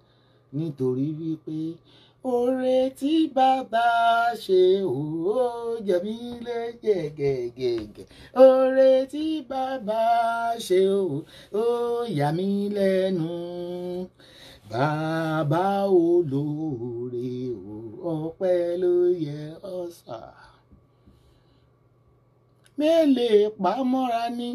nítorí wípé oore tí bàbá ṣe ó jẹ mí lẹ́gẹ̀gẹ̀gẹ̀ oore tí bàbá ṣe ó yà mí lẹ́nu bàbá olóore o ọpẹ́ ló yẹ ọ̀sà mélòó pamọ́ra ní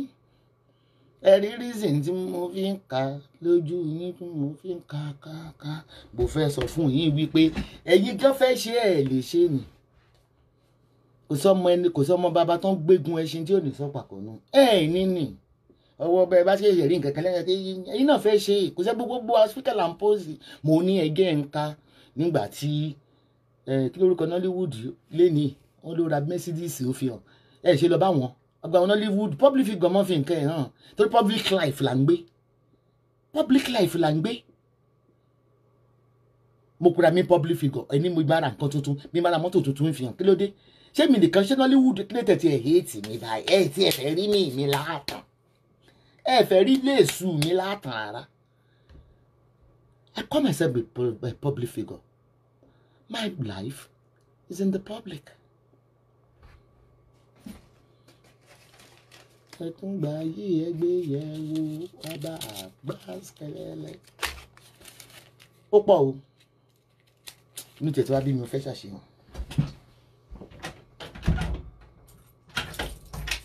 ẹ̀rí reason tí mo fi ń ka lójú yín tí mo fi ń ka ka ka bó fẹ́ sọ fún yín wípé ẹ̀yin gan fẹ́ ṣe ẹ̀ lè ṣe nì kò sọmọ ẹni kò sọmọ bàbá tó ń gbégun ẹṣin tí ò ní sọpà kò nù ẹ níní ọwọ́ bẹ́ẹ̀ bá ṣe rí nǹkan kan lẹ́yìn tí ẹ̀yin náà fẹ́ ṣe kò sẹ́ gbogbo Africa là ń pòsì mo ní ẹgẹ́ ń ká nígbà tí kí lórúkọ Nollywood lẹ́ni wọn ló ra Mercedes ó fi hàn ẹ ṣe lọ bá wọn ọgbà wọn Nollywood public figure mọ́ fi nǹkan ẹ̀ hàn torí public life là ń gbé public life là ń gbé mo kura mi public figure ẹni mo bá ra nǹkan tuntun mi bá ra mọ́tò tuntun fi hàn kí ló dé ṣé mi nìkan ṣé Nollywood kí ló tẹ̀tì ẹ̀ hẹ́ẹ̀tì mi báyìí ẹ̀ tí ẹ̀ fẹ́ rí mi mi láàtàn ẹ fẹ́ rí léèsù mi láàtàn rárá. I call myself a public figure. My life is in the public. Ẹ tún gba ayé ẹgbẹ́ yẹn wo ọba àgbà ṣẹlẹ̀. Ó pọ̀ o inú tètè wá bí mi ò fẹ́ ṣàṣeyàn.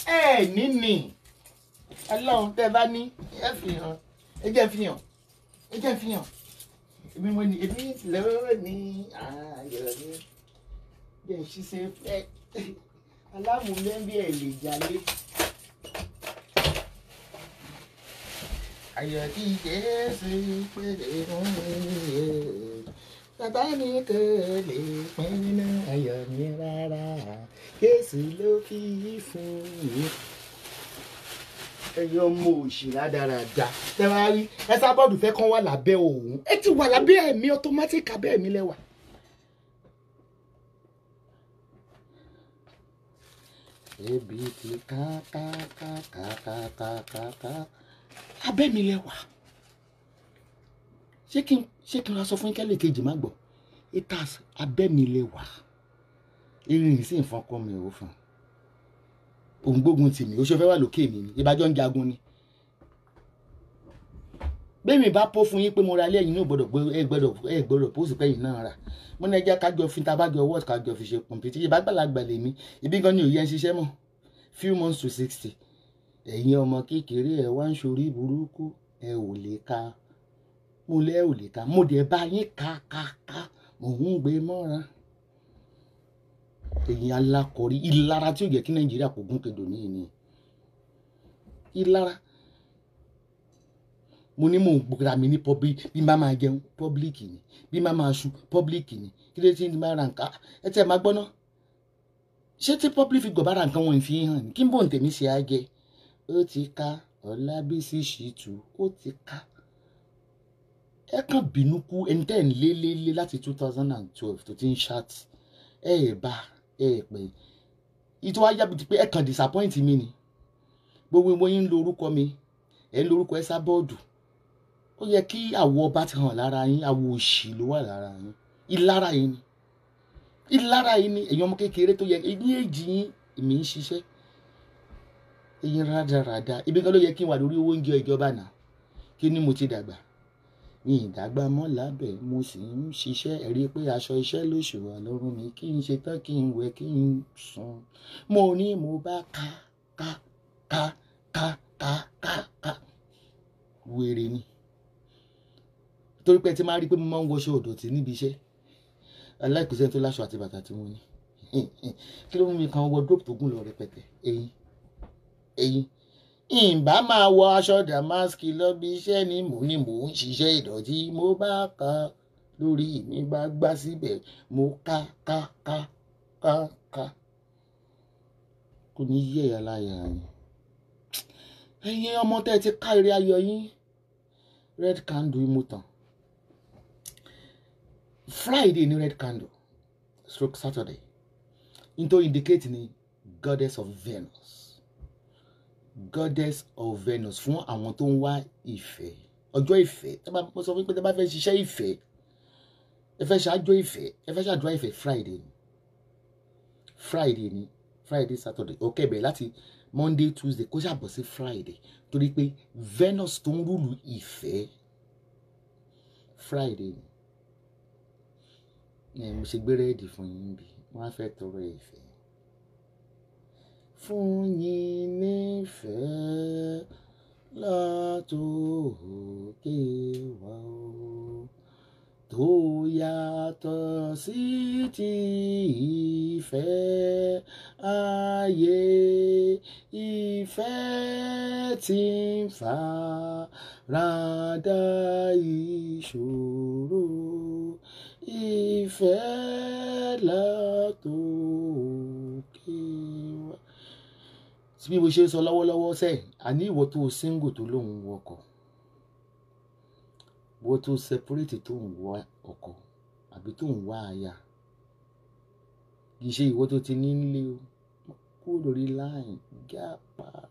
Ẹ níní ọlọ́run tẹ́ bá ní ẹ fi hàn ẹ jẹ́ fi hàn ẹ jẹ́ fi hàn èmi mo ní èmi lẹ́wẹ́wẹ́ ní àyẹ̀wò ní bẹ́ẹ̀ ṣiṣẹ́ fẹ́ alámúlẹ́bí ẹ̀ lè jalè ayọ̀ kí Jésù péré fún mi bàbá mi kò lè pín nínú ayọ̀ mi rárá Jésù ló fi fún mi. Ẹ̀yin ọmọ òṣìlá dáradára tẹ́ wá rí ESABOD fẹ́ kán wà lábẹ́ òun ẹ ti wà lábẹ́ ẹ̀mí automatic abẹ́ ẹ̀mí lẹ́wà. Ebi ti ká ká ká ká ká ká ká ká abẹ́ mi lẹ́wà. Ṣé kí n ṣé kí n wá sọ fún kẹ́lẹ́ kejì má gbọ́ itas abẹ́ mi lẹ́wà irin sì ń fọkọ mi ò fún un. Òun gbógun tì mí ó ṣe fẹ́ wà lókè mi ni ìbájọ́ ń jagun ni. Bẹ́ẹ̀mi bá pọ́ fún yín pé mo ra ilé ẹ̀yin náà gbọ́dọ̀ ẹ gbọ́dọ̀ ẹ gbọ́dọ̀ pósì pẹ́yìn náà rà mo ní ẹja kájọ fi tabájọ wọ́ọ̀tì kájọ fi ṣe kọ̀m̀pìtì ìbá gbàlagbà lèmi ibi gan ni òye ń ṣiṣẹ́ mọ̀ few months to sixty ẹ̀yin ọmọ kékeré ẹ̀ wá ń ṣorí burúkú ẹ ò lè ka mo lẹ́ ò lè ka mo dẹ̀ bá yín ká ká ká mò ń gbé mọ́ra èyí alákọ̀rí ìlara tí ó yẹ kí Nàìjíríà kò gún kedò ní ìní ìlara mo ní mò ń gbóra mi ní public bí má máa jẹun public ni bí má máa ṣu public ni kí ló ti ń bá ra nǹkan ẹ tẹ́ máa gbọ́ná ṣé tí public fi gọ̀bára nǹkan wọn fi hàn ní kí n bò ń tẹ̀mí ṣe á jẹ ó ti ká Ọlábísí Ṣìtù ó ti ká ẹ kàn bínú kú ẹni tẹ́ ẹ̀ ń lé lé lé láti two thousand and twelve tó ti ń ṣáàtì ẹ ẹ bá ẹ ẹ pé ìtọ́ ayábìtì pé ẹ kàn disappoint mi ni gbogbo ìwọ yín ń lo orúkọ mi ẹ ń lo orúkọ ESABOD ó yẹ kí àwọ̀ ọba ti hàn lára yín àwọ̀ òṣì ló wà lára yín ìlara yín ni ìlara yín ni èyàn ọmọ kékeré tó yẹ ní èjì yín èmi ń ṣiṣẹ́ ẹ̀yin rádaràda ibi kan ló yẹ kí n wà lórí owó oúnjẹ ìjọba náà kí ni mo ti dàgbà mi ìdàgbà mọ́ lábẹ́ mo sì ń ṣiṣẹ́ ẹ̀rí pé aṣọ iṣẹ́ lóṣù wà lọ́rùn mi kí n ṣe tán kí n wẹ̀ kí n sùn mo ní mo bá ká ká ká ká ká ká ká wèrè ni torí pé ẹ ti máa rí i pé mo máa ń wọṣọ ọ̀dọ̀tí níbi iṣẹ́ aláìkùsẹ́ tó láṣọ àti bàtà tí mo ní kí ló mú mi kan wardrobe tó gùn lọ rẹpẹtẹ ẹ̀yin ẹ̀yin ìbá máa wọ aṣọ damaski lọ bí iṣẹ́ ni mò ní mò ń ṣiṣẹ́ ìdọ̀tí mo bá ka lórí mi bá gbá síbẹ̀ mo ká ká ká ká ká kò ní yé ẹ̀yà láyà yín ẹ̀yin ọmọ tẹ́ ẹ ti ká eré ayọ̀ yín red candle mo tàn Friday ni red candle stroke Saturday nítorí indicate ni goddess of Venus. Goddess of Venus fún àwọn tó ń wá ìfẹ́ ọjọ́ ìfẹ́ tẹ́ bá mo sọ fún pé tẹ́ bá fẹ́ ṣiṣẹ́ ìfẹ́ ẹ fẹ́ ṣàjọ ìfẹ́ ẹ fẹ́ ṣàdúrà ìfẹ́ Friday ni Friday ni Friday Saturday ó kẹ̀bẹ̀ láti Monday Tuesday kó ṣàbọ̀ sí Friday torí pé Venus tó ń rúlu ìfẹ́ Friday ni ẹ mo ṣe gbé rẹ́ẹ̀dì fún yín bí wọ́n á fẹ́ tọrọ ìfẹ́ fún yín nífẹ̀ẹ́ látòkè wá o Trouillate si tu fais aïe, il fait timfa, rada ishuru, il fait la tokiwa. Si vous voulez que vous soyez ani wotu singu tulung woko. Wotu separate to wa oko. Abitun wa ya. Gise iwo to ti ninle o. Ku lori line gapa.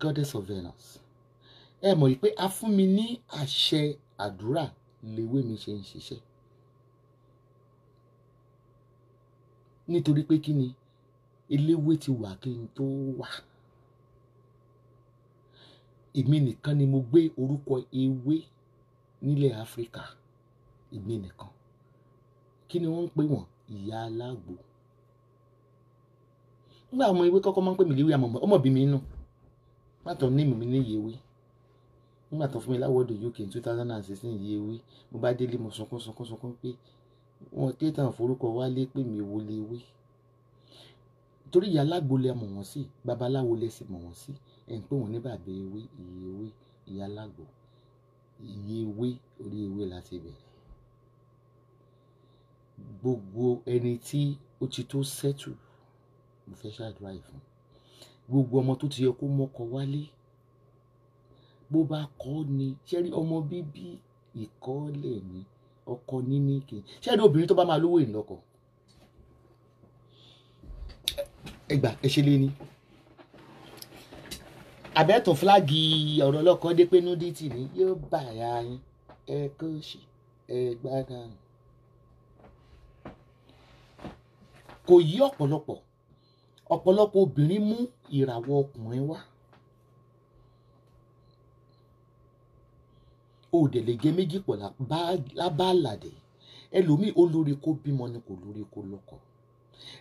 Goddess of Venus. E mo ri pe a fun mi ni ase adura lewe mi se nsise. Nitori pe kini elewe ti wa kin to wa. Èmi nìkan ni mo gbé orúkọ ewé nílẹ̀ Áfíríkà. Èmi nìkan. Kí ni wọ́n ń pè wọ́n? Ìyá alágbo. Nígbà ọmọ ewé kọ́kọ́ máa ń pè mí léwé àmọ́ ọmọ bí mi inú. Pátọ̀ ní ìmọ̀ mi ní Yewé. Nígbà tó fún mi láwọ́dọ̀ U K ní two thousand sixteen Yewé. Mo bá délé mo sunkún sunkún sunkún pé wọ́n tẹ́tàn forúkọ wálé pé mi wo léwé. Torí ìyá alágbo lẹ mọ̀ wọ́n sí, babaláwo lẹ sì mọ̀ wọ́n sí. En pé wọ́n ní bàbá ewé, iye ewé, ìyá alágbo, iye ewé, orí ewé láti bẹ̀rẹ̀. Gbogbo ẹni tí ó ti tó settle, mo fẹ́ ṣàdúrà ìfún. Gbogbo ọmọ tó ti yẹ kó mọ́kọ wálé, bó bá kọ́ ni, ṣẹ́rí ọmọ bíbí ìkọ́lẹ̀ ni, ọkọ níní kì í. Ṣẹ́rí obìnrin tó bá máa lówó ìlọ́kọ̀. Ẹgbà ẹṣẹ́ lé ní. Àbẹ́tò fúláàgì ọ̀rọ̀ ọlọ́kọ̀ dé pé nudity ni yóò bà ya yín ẹ kó ṣì ẹ gbádùn. Kò yí ọ̀pọ̀lọpọ̀ ọ̀pọ̀lọpọ̀ obìnrin mú ìràwọ̀ ọkùnrin wá. Òdèlégé méjì pọ̀ lábàládé ẹlòmíì olórí kó bímọ ni kò lórí kó lọ́kọ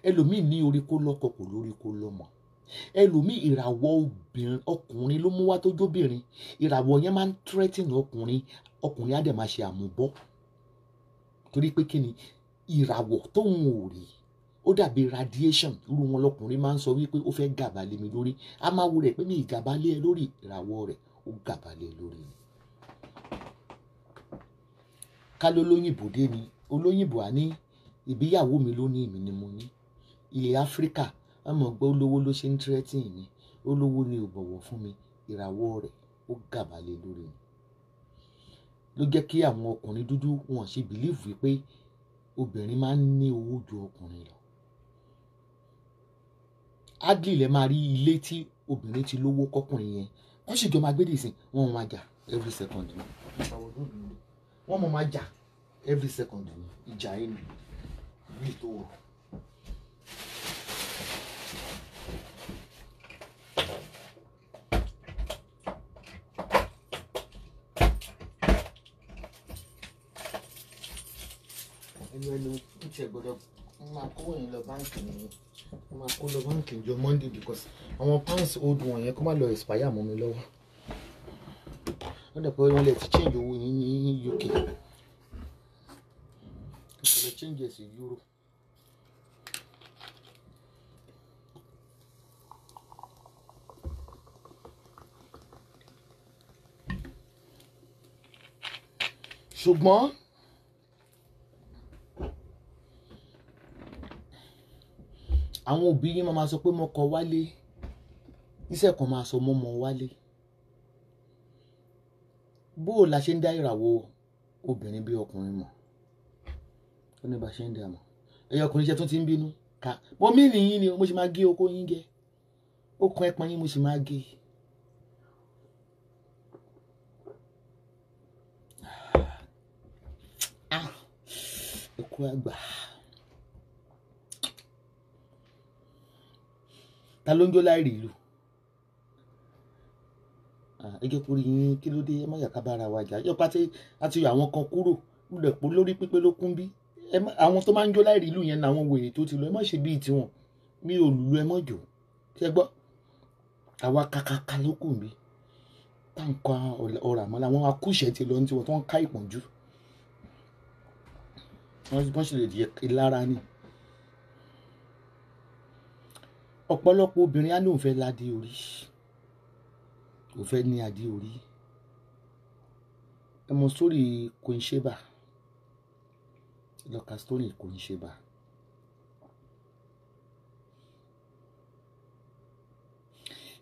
ẹlòmíì ní orí kó lọ́kọ kò lórí kó lọ́mọ. Ẹlòmíì ìràwọ̀ obìnrin ọkùnrin ló mú wá tó jóbìnrin ìràwọ̀ yẹn máa ń threatening ọkùnrin ọkùnrin á dẹ̀ máa ṣe àmúbọ́ torí pé kí ni ìràwọ̀ tóun ò rí ó dàbí radiation irú wọn lọkùnrin máa ń sọ wípé ó fẹ́ gàba lé mi lórí á máa wo rẹ̀ pé mi ìgàba lé ẹ lórí ìràwọ̀ rẹ̀ ó gàba lé ẹ lórí ni. Ká ló lóyìnbó dé ni olóyìnbó á ní ìgbéyàwó mi ló ní èmi ni mo ní ilẹ̀ Áfíríkà àmọ́ gbọ́ olówó ló ṣe ń tírẹ́tì mi olówó ni ò bọ̀wọ̀ fún mi ìràwọ̀ rẹ̀ ó gàbà lé lórí mi ló jẹ́ kí àwọn ọkùnrin dúdú wọn ṣe bìlíìfù pé obìnrin máa ń ní owó ju ọkùnrin lọ. Adley lẹ máa rí ilé tí obìnrin ti lówó kọkùnrin yẹn wọ́n sì jọ máa gbé dìísìn wọ́n máa jà every second ni wọ́n máa jà every second ni ìjà yẹn ni bí tó wọ̀. Well, teacher, but I'm not going to the bank. I'm not going to the bank on Monday because our pants old one. You come and let expire, mommy, love. And the problem is to change you in U K. The changes in Europe. Ṣùgbọ́n. Àwọn òbí yín máa sọ pé mọ́kọ wálé iṣẹ́ kan máa sọ mọ́mọ wálé bó o la ṣe ń dá ìràwọ̀ obìnrin bí ọkùnrin mọ̀ ó ní bá ṣe ń dá mọ̀ ẹ̀yọ ọkùnrin iṣẹ́ tó ti ń bínú ká mo mí nìyí ni mo sì máa gé okó yín jẹ okùn ẹpọn yín mo sì máa gé. Okú àgbà. Ta ló ń jó láìrí ìlú ẹjọ́ kúrò yín kí ló dé ẹ má yà ká bára wa jà yọpá tí a ti yọ àwọn kan kúrò lùdẹ̀pọ̀ lórí pípé ló kún bí àwọn tó máa ń jó láìrí ìlú yẹn làwọn wèrè tó ti lọ ẹ má ṣe bíi tiwọn mi ò lù ẹ mọ́ jò ṣe gbọ́ àwa kàkàkà ló kù bí táǹkà ọ̀rà mọ́lá wọn akúṣẹ̀ ti lọ ní tiwọn tó ń ká ìpọ́njú wọ́n sì lè di ìlara ni. Ọ̀pọ̀lọpọ̀ obìnrin á ní òun fẹ́ ládé orí, òun fẹ́ ní adé orí. Ẹ mọ sórí Queen Sheba, lọ́ka sórí Queen Sheba.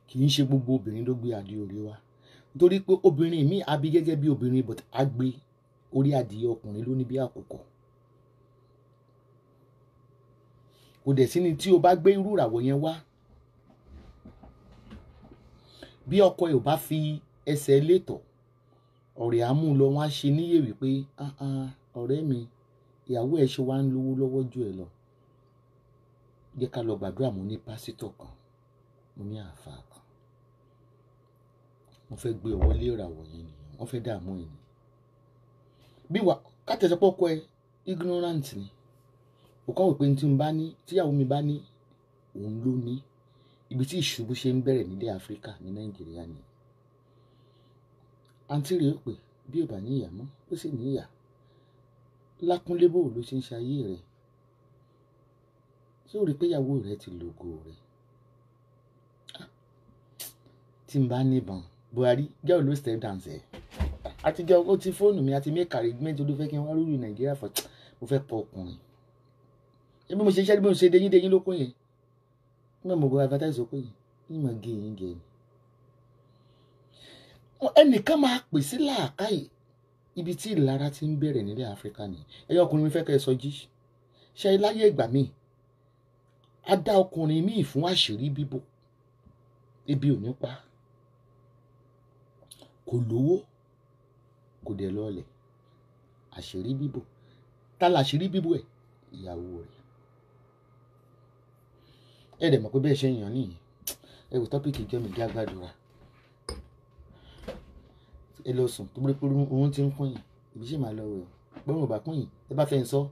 Kì í ṣe gbogbo obìnrin ló gbé adé orí wá, nítorí pé obìnrin míì á bí gẹ́gẹ́ bí obìnrin but á gbé orí adìyẹ ọkùnrin lónìí bí àkùkọ. Kò dẹ̀ sí ni tí o bá gbé irú ìràwọ̀ yẹn wá, bí ọkọ ẹ̀ ò bá fi ẹsẹ̀ létọ̀, ọ̀rẹ́ àmú lọ wọ́n á ṣe níyè wípé ọ̀rẹ́ mi ìyàwó ẹ̀ ṣe wá ń lówó lọ́wọ́ ju ẹ̀ lọ, jẹ́ ká lọ gbàdúrà. Mo ní pásítọ̀ kan, mo ní àáfàá kan, mo fẹ́ gbé ọwọ́ lé ìràwọ̀ yẹn nìyẹn, wọ́n fẹ́ dààmú ẹ̀ ni. Bí wà ká tẹ̀sẹ̀ pọ́kọ ẹ ignorant ni. Ó kọ́ wípé tí n bá ní tíyàwó mi bá ní òun ló ní. Ibi tí ìṣubú ṣe ń bẹ̀rẹ̀ nílẹ̀ Áfíríkà ní Nàìjíríà ni. Àǹtí rèé pé bí ò bá ní ìyá mọ́ ó sì ní ìyá. Lákúnlébò ló ṣe ń ṣe ayé rẹ̀. Ṣé o rí pé ìyàwó rẹ̀ ti lògo rẹ̀? Tí n bá níbọn Buhari girl ló step down sẹ́. Àtijọ́ ó ti fóònù mi àti make arrangement tó fẹ́ kí n wá lórí Nàìjíríà fọ́. Mo fẹ́ pọ ọkùnrin. Ebi mo ṣe iṣẹ́ bí mo ṣe deyin deyin lóko yẹn nígbà mo gbọ́ advertise oko yẹn nígbà gé yín gé yín. Ẹnìkan máa pè sí làákàyè ibi tí ìlara ti ń bẹ̀rẹ̀ nílẹ̀ Áfíríkà ni. Ẹyọ ọkùnrin mi fẹ́ kẹ́ ẹ sọ jí ṣe láyé ìgbà míì á dá ọkùnrin míì fún àṣírí bíbò, ebi ò ní pa, kò lówó, kò dẹ̀ lọ́ọ̀lẹ̀, àṣírí bíbò. Ta làṣírí bíbò ẹ̀? Ìyàwó rẹ̀. Ẹ dẹ̀ mọ̀ pé bẹ́ẹ̀ ṣe ń yàn nìyí. Ẹ wò tọ́pìkì jẹ́ mi dí agbádùra. Ẹ lọ sùn tó bórí pé oorun ti ń kún yìí. Ibi ṣì máa lọ wẹ̀ ọ́. Gbọ́dọ̀ bá kún yìí. Ẹ bá fẹ́ ń sọ.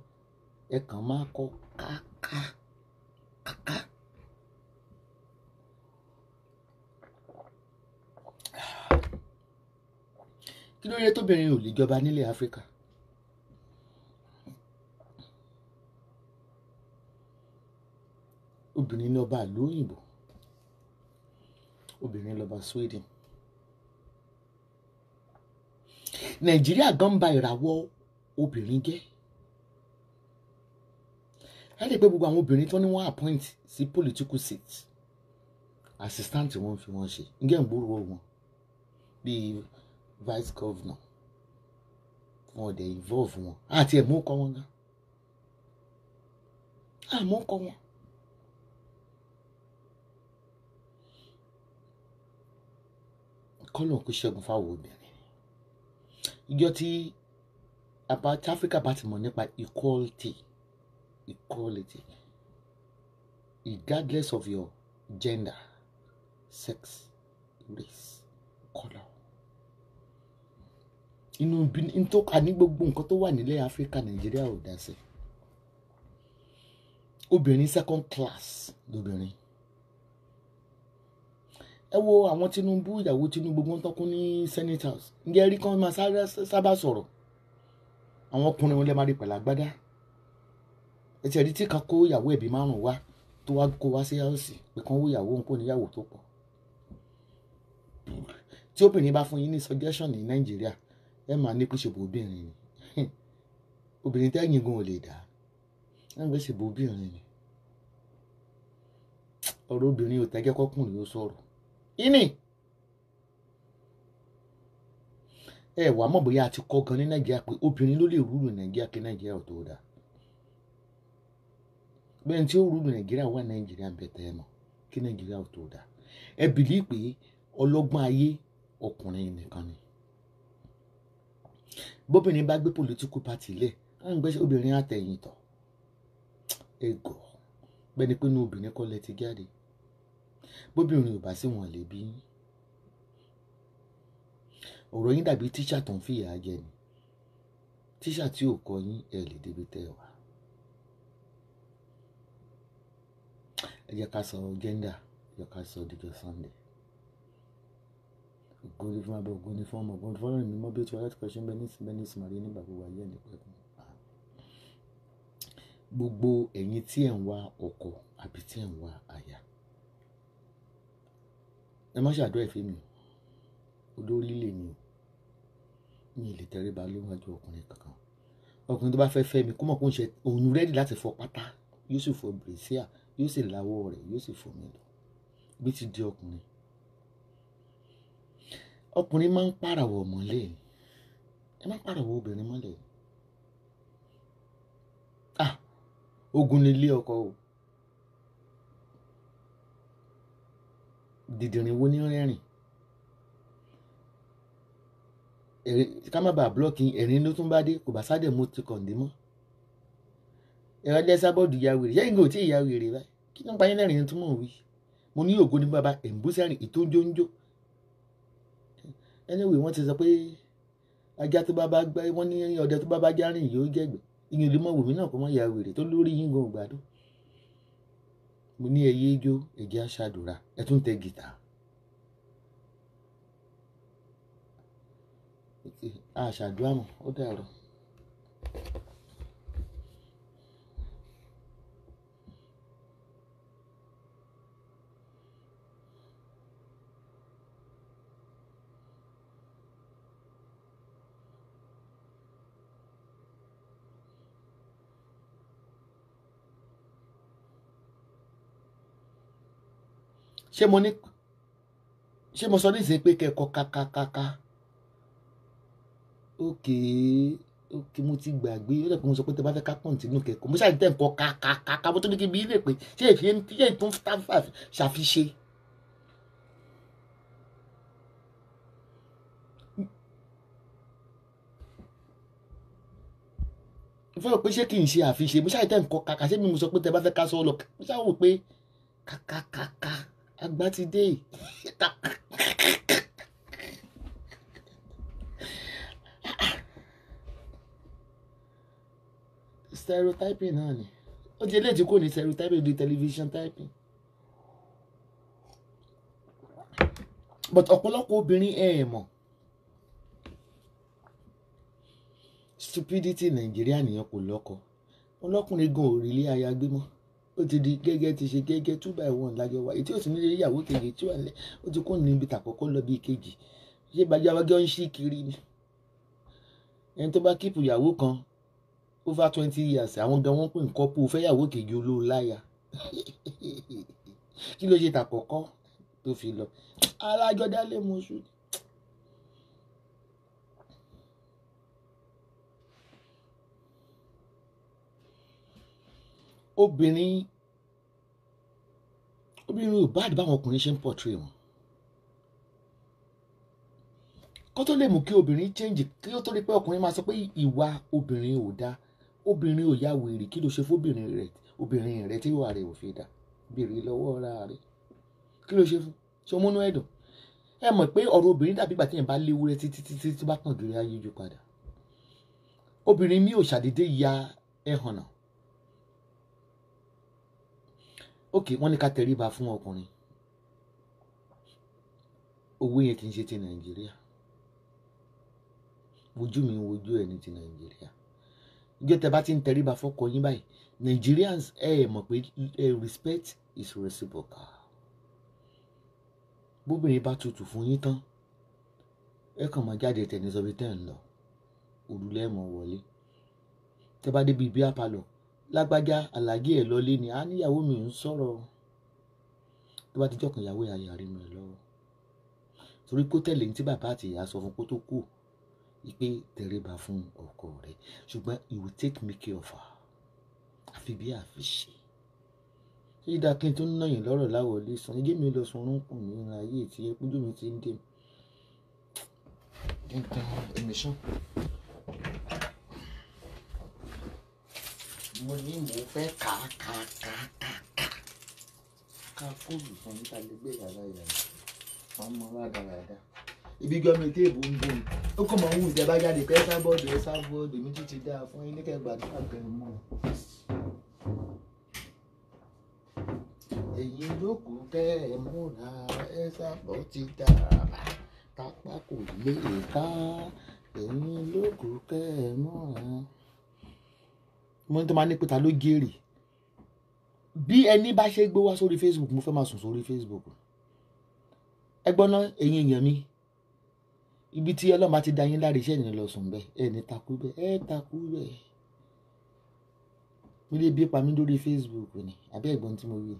Ẹ kàn máa kọ káká káká. Kí ló yẹ tóbìnrin ò lè jọba nílẹ̀ Áfíríkà? Obìnrin lọ́ba ìlú òyìnbó, obìnrin lọ́ba Sweden. Nàìjíríà gan ba ìràwọ̀ obìnrin jẹ́. Ẹ lè pé gbogbo àwọn obìnrin tó ní wọ́n appoint sí political seat assistant wọn fi wọ́n ṣe ǹjẹ́ ń gbúrò wọn bíi vice governor wọn dẹ̀ involve wọn àti ẹ̀mú kọ́ wọn gan àmú kọ́ wọn. Kọ́lọ̀ kò ṣẹ́gun fáwọn obìnrin. Ìjọ tí Áfíríkà bá ti mọ̀ nípa equality, equality, regardless of your gender, sex, race, colour. Inú ìtọ́ka ní gbogbo nǹkan tó wà nílẹ̀ Áfíríkà, Nàìjíríà ò dá sí. Obìnrin second class lóbìnrin. Ẹ wo àwọn Tinubu, ìyàwó Tinubu wọn tọkún ní senators ǹjẹ́ rí kán máa sábà sọ̀rọ̀ àwọn ọkùnrin wọn lè máa rí pẹ̀lú agbádá. Ẹ ti rí tí kan kó ìyàwó ẹ̀bí márùn-ún wá tó wá kó wá sí house pé kán wó ìyàwó òun kò níyàwó tó pọ̀. Tí obìnrin bá fún yín ní suggestion ní Nàìjíríà ẹ máa ní pé ṣèbò obìnrin ni obìnrin tẹ́yìn gan ò lè dá ẹ ń gbé ṣèbò obìnrin ni. Ọ̀rọ̀ obìnrin ò tẹ́jẹ́ kọ́kùnrin ó sọ̀rọ̀ ìní ẹ wà mọ̀ bóyá a ti kọ́ gan ní Nàìjíríà pé obìnrin ló lè rúlù Nàìjíríà kí Nàìjíríà ò tó dáa. Bẹ́ẹ̀ tí ó rúlù Nàìjíríà wà Nàìjíríà bẹ̀tẹ̀ ẹ̀ mọ̀ kí Nàìjíríà ò tó dáa. Ẹ bìlí pé ọlọ́gbọ́n ayé ọkùnrin nìkan ni. Bóbìnrin bá gbé political party lẹ̀ á ń gbẹ́sẹ̀ obìnrin àtẹ̀yìn tọ̀ ẹ gọ̀ bẹ́ẹ̀ ni pé inú obìnrin kọ́ lẹ ti jáde. Bóbìnrin ò bá sí wọn lè bí yín. Ọ̀rọ̀ yín dàbí tíṣà tó ń fìyà jẹ ni. Tíṣà tí ò kọ́ yín ẹ lè débi tẹ́ ẹ wà. Ẹ jẹ́ ká sọ gẹ́ndà, ẹ jẹ́ ká sọ díjọ́ Sunday. Good for good for good for me. Mobile toilet question Benis Benis Marine Baguaye and the Bubu and Yitian wa oko, Apitian wa aya. A much I drive him. Udo Lily knew. Military balloon at your connector. Open the buffet family, come up on shit. On you ready that for papa. Use it for Brisia, use it la war, use it for me. Bit it joke me. Ọkùnrin máa ń pàràwọ̀ mọ́lẹ̀ ẹ máa ń pàràwọ̀ obìnrin mọ́lẹ̀ ah ogun nílé ọkọ o dìdìrín wo ní rẹ́rìn ká má bàa blọ́ọ̀kì ẹ̀rín ló tún bá dé kò bá sáde mo ti kàn dé mọ́ ẹ̀rọ ESABOD ya wèrè ṣé ìgò tí ìyá wèrè báyìí kí ló ń pa yín lẹ́rìn tún mọ̀ wí mo ní ògo ní bàbá ẹ̀ ń bú sẹ́rìn ìtójóńjó. Anyway, wọ́n ti sọ pé ajá tó bá bá gbá wọ́n ní ọdẹ tó bá bá járìn yóò jẹ̀gbẹ́ ìyẹn lè mọ wèmí náà kó mọ ìyá wèrè tó lórí yín gan gbádùn mo ní ẹyẹ ijó ẹjẹ aṣàdúrà ẹ tún tẹ gìtà aṣàdúrà mọ ó dàrọ. Ṣé mo ní ṣé mo sọ ní ìsìn pé kẹkọ kakakaka ókè ókè mo ti gbàgbé ó dẹ̀ pé mo sọ pé tẹ bá fẹ́ ká kọ́ńtínú kẹkọ mo ṣáà tẹ̀ ń kọ kakakaka mo tó ní kí bí ilé pé ṣé èfi ṣé ìtún ṣàfiṣe fọlọ pé ṣé kì í ṣe àfiṣe mo ṣáà tẹ̀ ń kọ kaka ṣé mi mo sọ pé tẹ bá fẹ́ ká sọ ọ lọ mo ṣáà wò pé kakakaka. Àgbà ti dé stereotyping náà ni ó di eléjì kò ní stereotyping di television typing but ọ̀pọ̀lọpọ̀ obìnrin ẹ̀ mọ̀ stupidity Nàìjíríà nìyẹn kò lọ́kọ ọlọ́kùnrin gan ò rí ilé aya gbé mọ́. Ó ti di gẹ́gẹ́ ti ṣe gẹ́gẹ́ two by one lájọ wa ètí òsì nílé ìyàwó kejì tí wà lẹ ó ti kó níbi tàkọ́kọ́ lọ bí kejì ṣé bàjẹ́ abájọ́ ń ṣí kiri ni ẹni tó bá kíìpù ìyàwó kan over twenty years àwọn gan wọ́n pè ń kọ́pù fẹ́yàwó kejì olóò láyà kí ló ṣe tàkọ́kọ́ tó fi lọ alájọdá lè mú oṣù. obìnrin obìnrin ò báàdì báwọn ọkùnrin ṣe ń portray wọn kó tó lè mú kí obìnrin change kí ó tó rí pé ọkùnrin máa sọ pé ìwà obìnrin ò dáa obìnrin ò yá wèrè kí ló ṣe fóbìnrin rẹ obìnrin rẹ tí ìwà rẹ ò fi dá béèrè lọ́wọ́ ara rẹ kí ló ṣe fún ṣe múnú ẹ̀dùn ẹ mọ̀ pé ọ̀rọ̀ obìnrin dàbí ìgbà tí yẹn bá léwúrẹ́ títí títí tó bá kàn gírí ayé ju padà obìnrin mi ò ṣàdédé ya ẹ̀hàn náà ok wọ́n ní ká tẹríba fún ọkùnrin owó yẹn kì í ṣe ti Nàìjíríà wojú mi wojú ẹ ní ti Nàìjíríà ìjọ tẹ bá ti ń tẹríba fọ́kọ yín báyìí Nigerians ẹ ẹ mọ̀ pé respect is reciprocal bóbìnrin bá tutù fún yín tán ẹ kàn máa jáde tẹni sọ pé tẹ́ ń lọ òrùlé ẹ̀ mọ̀ wọlé tẹ bá débi bí apalọ̀ lágbájá àlàyé ẹ lọlé ni a níyàwó mi ń sọ̀rọ̀ tó bá ti jọkàn ìyàwó ìyá rí mi lọ́wọ́ torí kó tẹ̀lé ní tí bàbá àti ìyá sọ fún kó tó kù pé tẹríba fún ọkọ rẹ ṣùgbọ́n you will take me care of her àfi bí àfi ṣe ṣé dídá kí n tó ná yín lọ́rọ̀ láwọlé sàn ẹjẹ́ mi lọ sun orúnkún mi ra ayé tí ẹkúndùn mi ti ń dé mi nǹkan ẹ̀mí ṣán. Mo ní mo fẹ́ ká ká ká ká ká ká kóòlù fún níta lẹ́gbẹ́ yàrá yàrá wọn mọ rádaràda ibi gbọ́n mi téèbù ń bò ní ó kàn máa ń wù jẹ́ bá jáde pé ESABOD ESABOD mi tún ti dáa fún yín ní kẹgbà tó àgbẹ̀rún mọ́ ẹ̀yin lókùn kẹ́ ẹ̀ múra ESABOD ti dáa Tápá kò lè ká èmi lókù kẹ́ ẹ mọ́ra. Mo ní tó máa ní pé ta ló jèrè. Bí ẹni bá ṣe gbé wá sórí Facebook, mo fẹ́ máa sùn sórí Facebook. Ẹ gbọ́ ná ẹ̀yin èèyàn mi. Ibi tí Ọlọ́run bá ti da yín láre iṣẹ́ ìrìn lọ sùn bẹ́ẹ̀. Ẹ ní takú bẹ́ẹ̀. Ẹ takú bẹ́ẹ̀. Mo lè bí pa mí lórí Facebook ni. Àbí ẹ̀gbọ́n tí mo wí.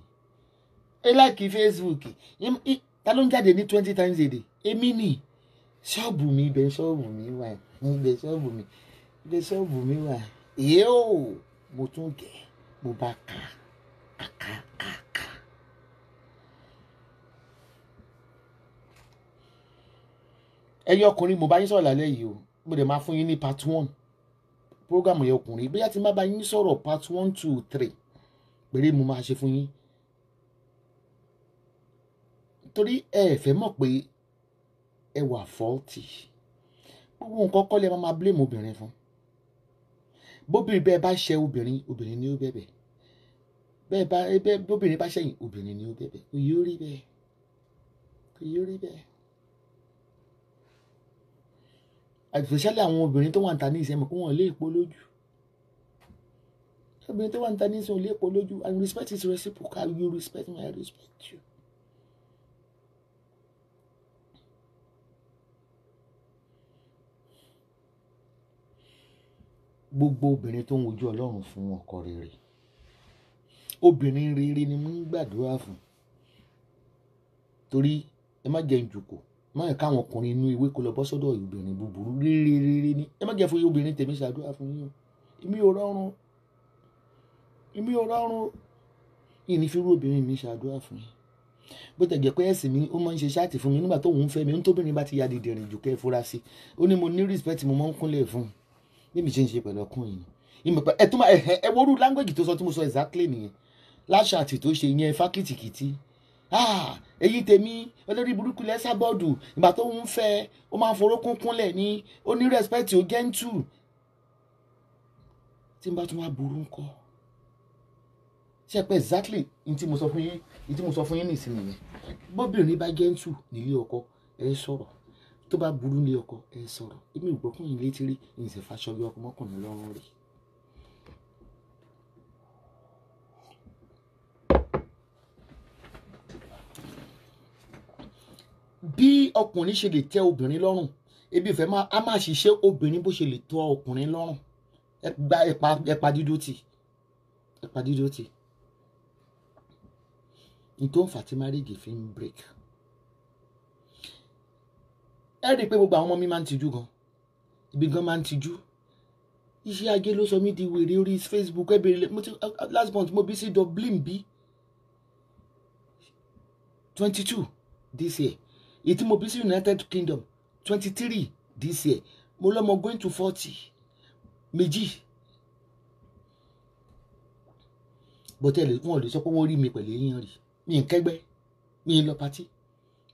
Ẹ láìkí Facebook. Ta ló ń jáde ní twenty times a day? Èmi ni. Ṣọ́ọ̀bù mi ibẹ̀ ṣọ́ọ̀bù mi wà. Ibẹ̀ ṣọ́ọ̀bù mi. Ibẹ̀ ṣọ́ọ̀bù mi wà. Èé o! Mo tún gẹ̀. Mo bá kà á. Kàkàkàkà ẹ̀yin ọkùnrin mo bá yín sọ̀rọ̀ lálẹ́ yìí o, mo dẹ̀ máa fún yín ní part one program yẹn ọkùnrin bóyá tí n bá bá yín sọ̀rọ̀ part one two three péré mo máa ṣe fún yín torí ẹ fẹ́ mọ̀ pé ẹ wà faulty. Gbogbo nǹkan kọ́ lẹ máa máa blame obìnrin fún. Bóbìnrin bẹ́ẹ̀ bá ṣe obìnrin, obìnrin ni ó bẹ̀bẹ̀. Bẹ́ẹ̀ bá bẹ́ẹ̀ bóbìnrin bá ṣẹ̀yìn obìnrin ni ó bẹ̀bẹ̀. Kò yóò rí bẹ́ẹ̀. Kò yóò rí bẹ́ẹ̀. Especially àwọn obìnrin tó wà ń ta ní ìsẹ́mi kó wọ́n lé èpo lójú. Obìnrin tó wà ń ta ní ìsẹ́mi lé èpo lójú. I respect is reciprocal. You respect me, I respect you. Gbogbo obìnrin tó ń wojú Ọlọ́run fún ọkọ rere. Obìnrin rere ni mo ń gbàdúrà fún torí ẹ má jẹ́ ìjòkó má yẹ káwọn ọkùnrin inú ìwé kó lọ bọ́ sọ́dọ̀ obìnrin búburú rere rere ni ẹ má jẹ́ fún obìnrin tèmi ṣàdúrà fún yín o èmi ò rọrùn èmi ò rọrùn ìní fírú obìnrin mi ṣàdúrà fún yín bó tẹ̀ jẹ́ pé ẹ̀sìn mi ó máa ń ṣe ṣáàtì fún mi nígbà tó òun fẹ́ mi ń tóbìnrin bá ti ya dìde rìn jù kẹ́ ẹ fura sí ó ní mo ní respect mo máa ń kúnlẹ̀ fún un bí mi ṣe ń ṣe pẹ̀lú ọkùnrin ìmọ̀ pẹ̀ ẹ̀ tó máa ẹ̀ ẹ̀ wọ́rú language tó sọ tí mo sọ exactly nìyẹn láṣà àti tó ṣe yẹn fá kìtìkìtì èyí tèmi olórí burúkú l'ESABOD ìgbà tó ń fẹ́ ó máa ń forókún kúnlẹ̀ ní ó ní respect ó gentle tí n bá tún wá burú ńkọ́ ṣe pé exactly ní tí mo sọ fún yín ní tí mo sọ fún yín nìsín nìyẹn bóbìnrin bá gentle nílé ọkọ ẹ sọ̀rọ̀ tó bá burú nílé ọkọ ẹ sọ̀rọ̀ èmi ò gbọ́kùnrin létí rí ìṣèfàṣọ yọ ọkọ mọ́kànlá lọ́rùn rẹ̀. Bí ọkùnrin ṣe lè tẹ́ obìnrin lọ́rùn ebi ìfẹ́ máa a máa ṣiṣẹ́ obìnrin bó ṣe lè tọ́ ọkùnrin lọ́rùn ẹ gba ẹ̀pà ẹ̀pà dídó tì ẹ̀pà dídó tì nítorí òǹfà tí márìgì fi ń break. Ẹ rí i pé gbogbo àwọn ọmọ mi máa ń tijú gan ibi gan máa ń tijú iṣẹ́ ajé ló sọ mí di wèrè orí Facebook ẹ bèrè mo ti last month mo bí sí Dublin bí twenty two this year. Ètí mo bí sí United Kingdom twenty three this year mo lọ́mọ going to forty méjì bọ́tẹ́lẹ̀ wọn ò lè sọ pé wọ́n rí mi pẹ̀lú eyín rí mi ń kẹ́gbẹ́ mi ń lọ patí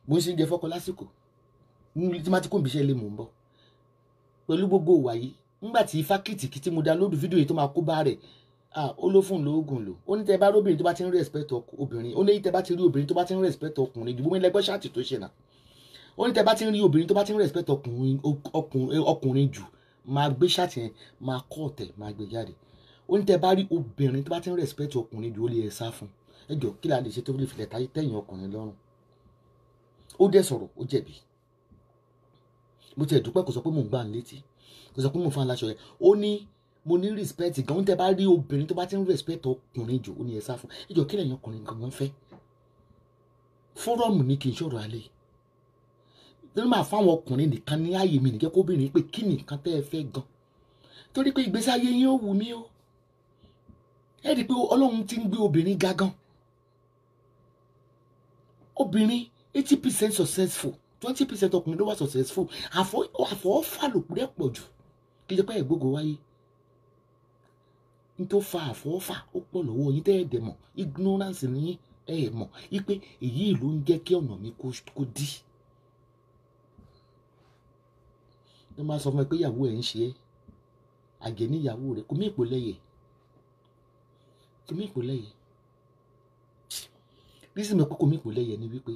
mo ń ṣe jẹ fọ́kọ lásìkò tí má ti kó ìbíṣẹ́ lé mò ń bọ̀ pẹ̀lú gbogbo ìwà yìí nígbà tí fákìtì kí tí mo dá lóòdù fídíò yìí tó máa kó bá rẹ̀ ó ló fún lóògùn lò ó ní tẹ bá róbìnrin tó bá ti ń respect obìnrin ó ní tẹ bá ti rí obìnrin tó bá ti ń respect ọkùnrin jù bó mi lẹgbẹ́ ṣáàtì tó ṣe náà ó ní tẹ bá ti ń rí obìnrin tó bá ti ń respect ọkùnrin ọkùnrin jù máa gbé ṣáàtì yẹn máa kọ́ ọ̀tẹ̀ máa gbé jáde ó ní tẹ bá rí obìnrin tó bá ti ń respect ọkùnrin jù ó lè ẹ sá fún ẹ jọ kí la lè ṣe tó lè filẹ̀ táyé tẹ̀yìn ọkùnrin lọ́rùn ó dẹ̀ sọ̀rọ̀ ó jẹ̀bi mo ti ẹ̀ dúpẹ́ kò sọ pé mò ń gbà ń létí kò sọ pé mò ń fa aláṣọ yẹn ó ní mo ní respect gan ó tẹ bá rí obìnrin tó bá ti ń respect ọkùnrin jù ó ní ẹ sá fún ẹ jọ kí lẹ̀yìn ọkùnrin gangan fẹ́ fọ́rọ̀mù ni kì í ṣọ̀rọ̀ alẹ́ torí máa fáwọn ọkùnrin nìkan ní ààyè mi nìkẹ́ kóbìnrin pé kí nìkan tẹ́ ẹ fẹ́ gan torí pé ìgbésí ayé yín ó wù mí o ẹ rí i pé Ọlọ́run ti ń gbé obìnrin ga gan obìnrin eighty percent successful twenty percent ọkùnrin ló wà successful àfọ àfọwọ́fà lòkúrẹ́ pọ̀ jù kí ló pẹ́ ìgbógo wáyé ní tó fa àfọwọ́fà ó pọ̀ lọ́wọ́ yín tẹ́ ẹ̀ dẹ̀ mọ̀ ignorance ni ẹ̀ mọ̀ wípé èyí ló ń jẹ́ kí ọ̀nà mi kó dí. ló máa sọ fún ẹ pé ìyàwó ẹ ń ṣe é àjẹ́ ní ìyàwó rẹ kò mí ìpò lẹ́yẹ kò mí ìpò lẹ́yẹ rísì mi pé kò mí ìpò lẹ́yẹ ni wípé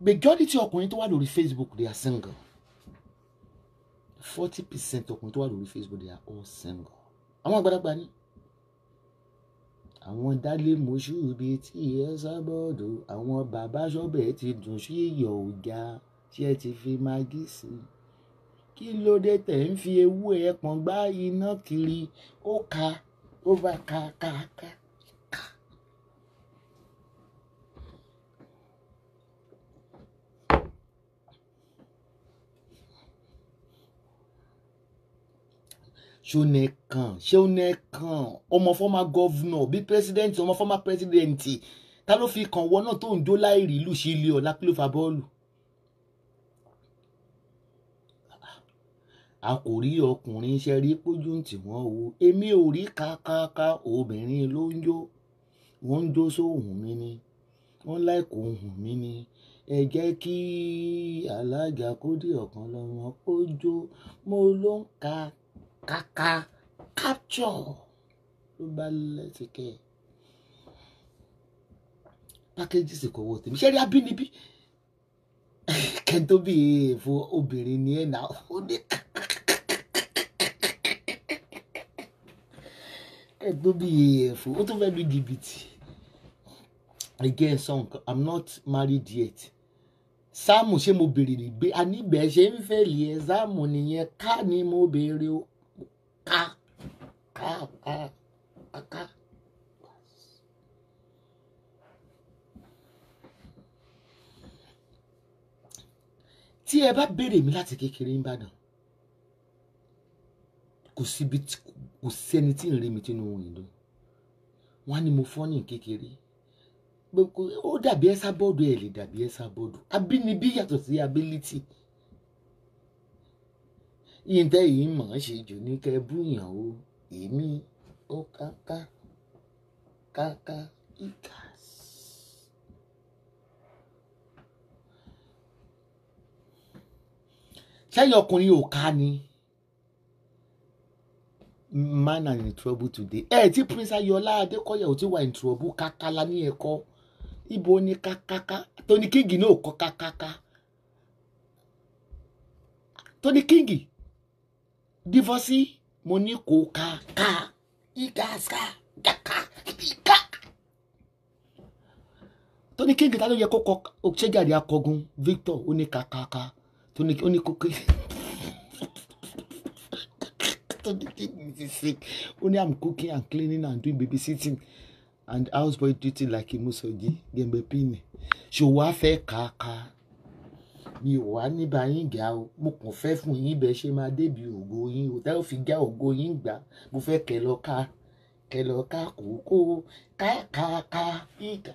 Majority ọkùnrin tó wà lórí Facebook they are single. forty percent ọkùnrin tó wà lórí Facebook they are all single. Àwọn àgbàlagbà ni. Àwọn dálé mọ́ṣú ibi tí Esabod àwọn bàbá ṣọ́bẹ̀ ti dùn sí iyọ̀ ọ̀gá tí ẹ ti fi magí sí. Kí ló dé tẹ̀ ń fi ewú ẹpọ̀n gbá iná kiri ó ka ó bá ka ka ka. Ṣonẹ̀kan ṣonẹ̀kan ọmọ fọ́mà gọ́vnọ̀ bí pírẹsidẹ́ǹtì ọmọ fọ́mà pírẹsidẹ́ǹtì ta ló fi kàn wọ́n náà tó ń jó láì rí ìlú ṣe ilé ọ̀la kí ló fa bọ́ọ̀lù. A kò rí ọkùnrin iṣẹ́ rí pójú tí wọ́n wo èmi ò rí kákáká obìnrin ló ń jó wọ́n ń jó sóhùn mi ni wọ́n láìkò ohùn mi ni. Ẹ jẹ́ kí alága kó dé ọ̀kan lọ́wọ́ kó jó mo ló ń ka kàkà capture ló bá lẹ́sìkẹ́ pákéjì sì kò wọ́ tèmi ṣé rí abínibí kẹ́ńtó bíi fún obìnrin ni ẹ̀ náà ó ní kẹ́ńtó bíi fún ó tún fẹ́ lu jìbìtì again song I'm not married yet sáàmù ṣé mo béèrè nígbé anígbẹ́ ṣe ń fẹ́lì ẹ̀ sáàmù nìyẹn ká ni mo béèrè o. Ká ká ká ká. Tí ẹ bá béèrè mi láti kékeré ń bàdàn kò síbi kò sẹ́ni tí ń rí mi tínú ohun ìlú wọn ni mo fọ́nì kékeré ó dàbí Esabod ẹ̀ lè dàbí Esabod abínibí yàtọ̀ sí ability. Ìyíntẹ́ yìí mọ̀ ọ́n ṣe jù ní kẹ́bùyàn o èmi ó káká káká ìkà. Ṣẹ́yìn ọkùnrin ò ká ni man and in trouble today ẹ tí Prince Ayọ̀lá Adékọ̀yà ò ti wà in trouble káká la ní ẹ̀kọ́ ibo ni kákáká Tony King náà kọ́ kákáká Tony King. Divorce mo ní kò ká ká ìka ká ká ìka. Tony King ta ló yẹ kó kọ ṣẹ́jáde akọgun Victor ó ní ká ká ká Tony ó ní kókè Tony King is sick ó ní I'm cooking and cleaning and doing babysitting and houseboy duty like Musoji gẹ̀mbẹ̀ pínì ṣòwò afẹ́ ká ká. Mi ò wá ní bá yín gà o mo kàn fẹ́ fún yín bẹ́ẹ̀ ṣe máa débi ògo yín o táwọn fi gá ògo yín gbà mo fẹ́ kẹ lọ ká kẹ lọ ká kókó ká ká ká ìkà.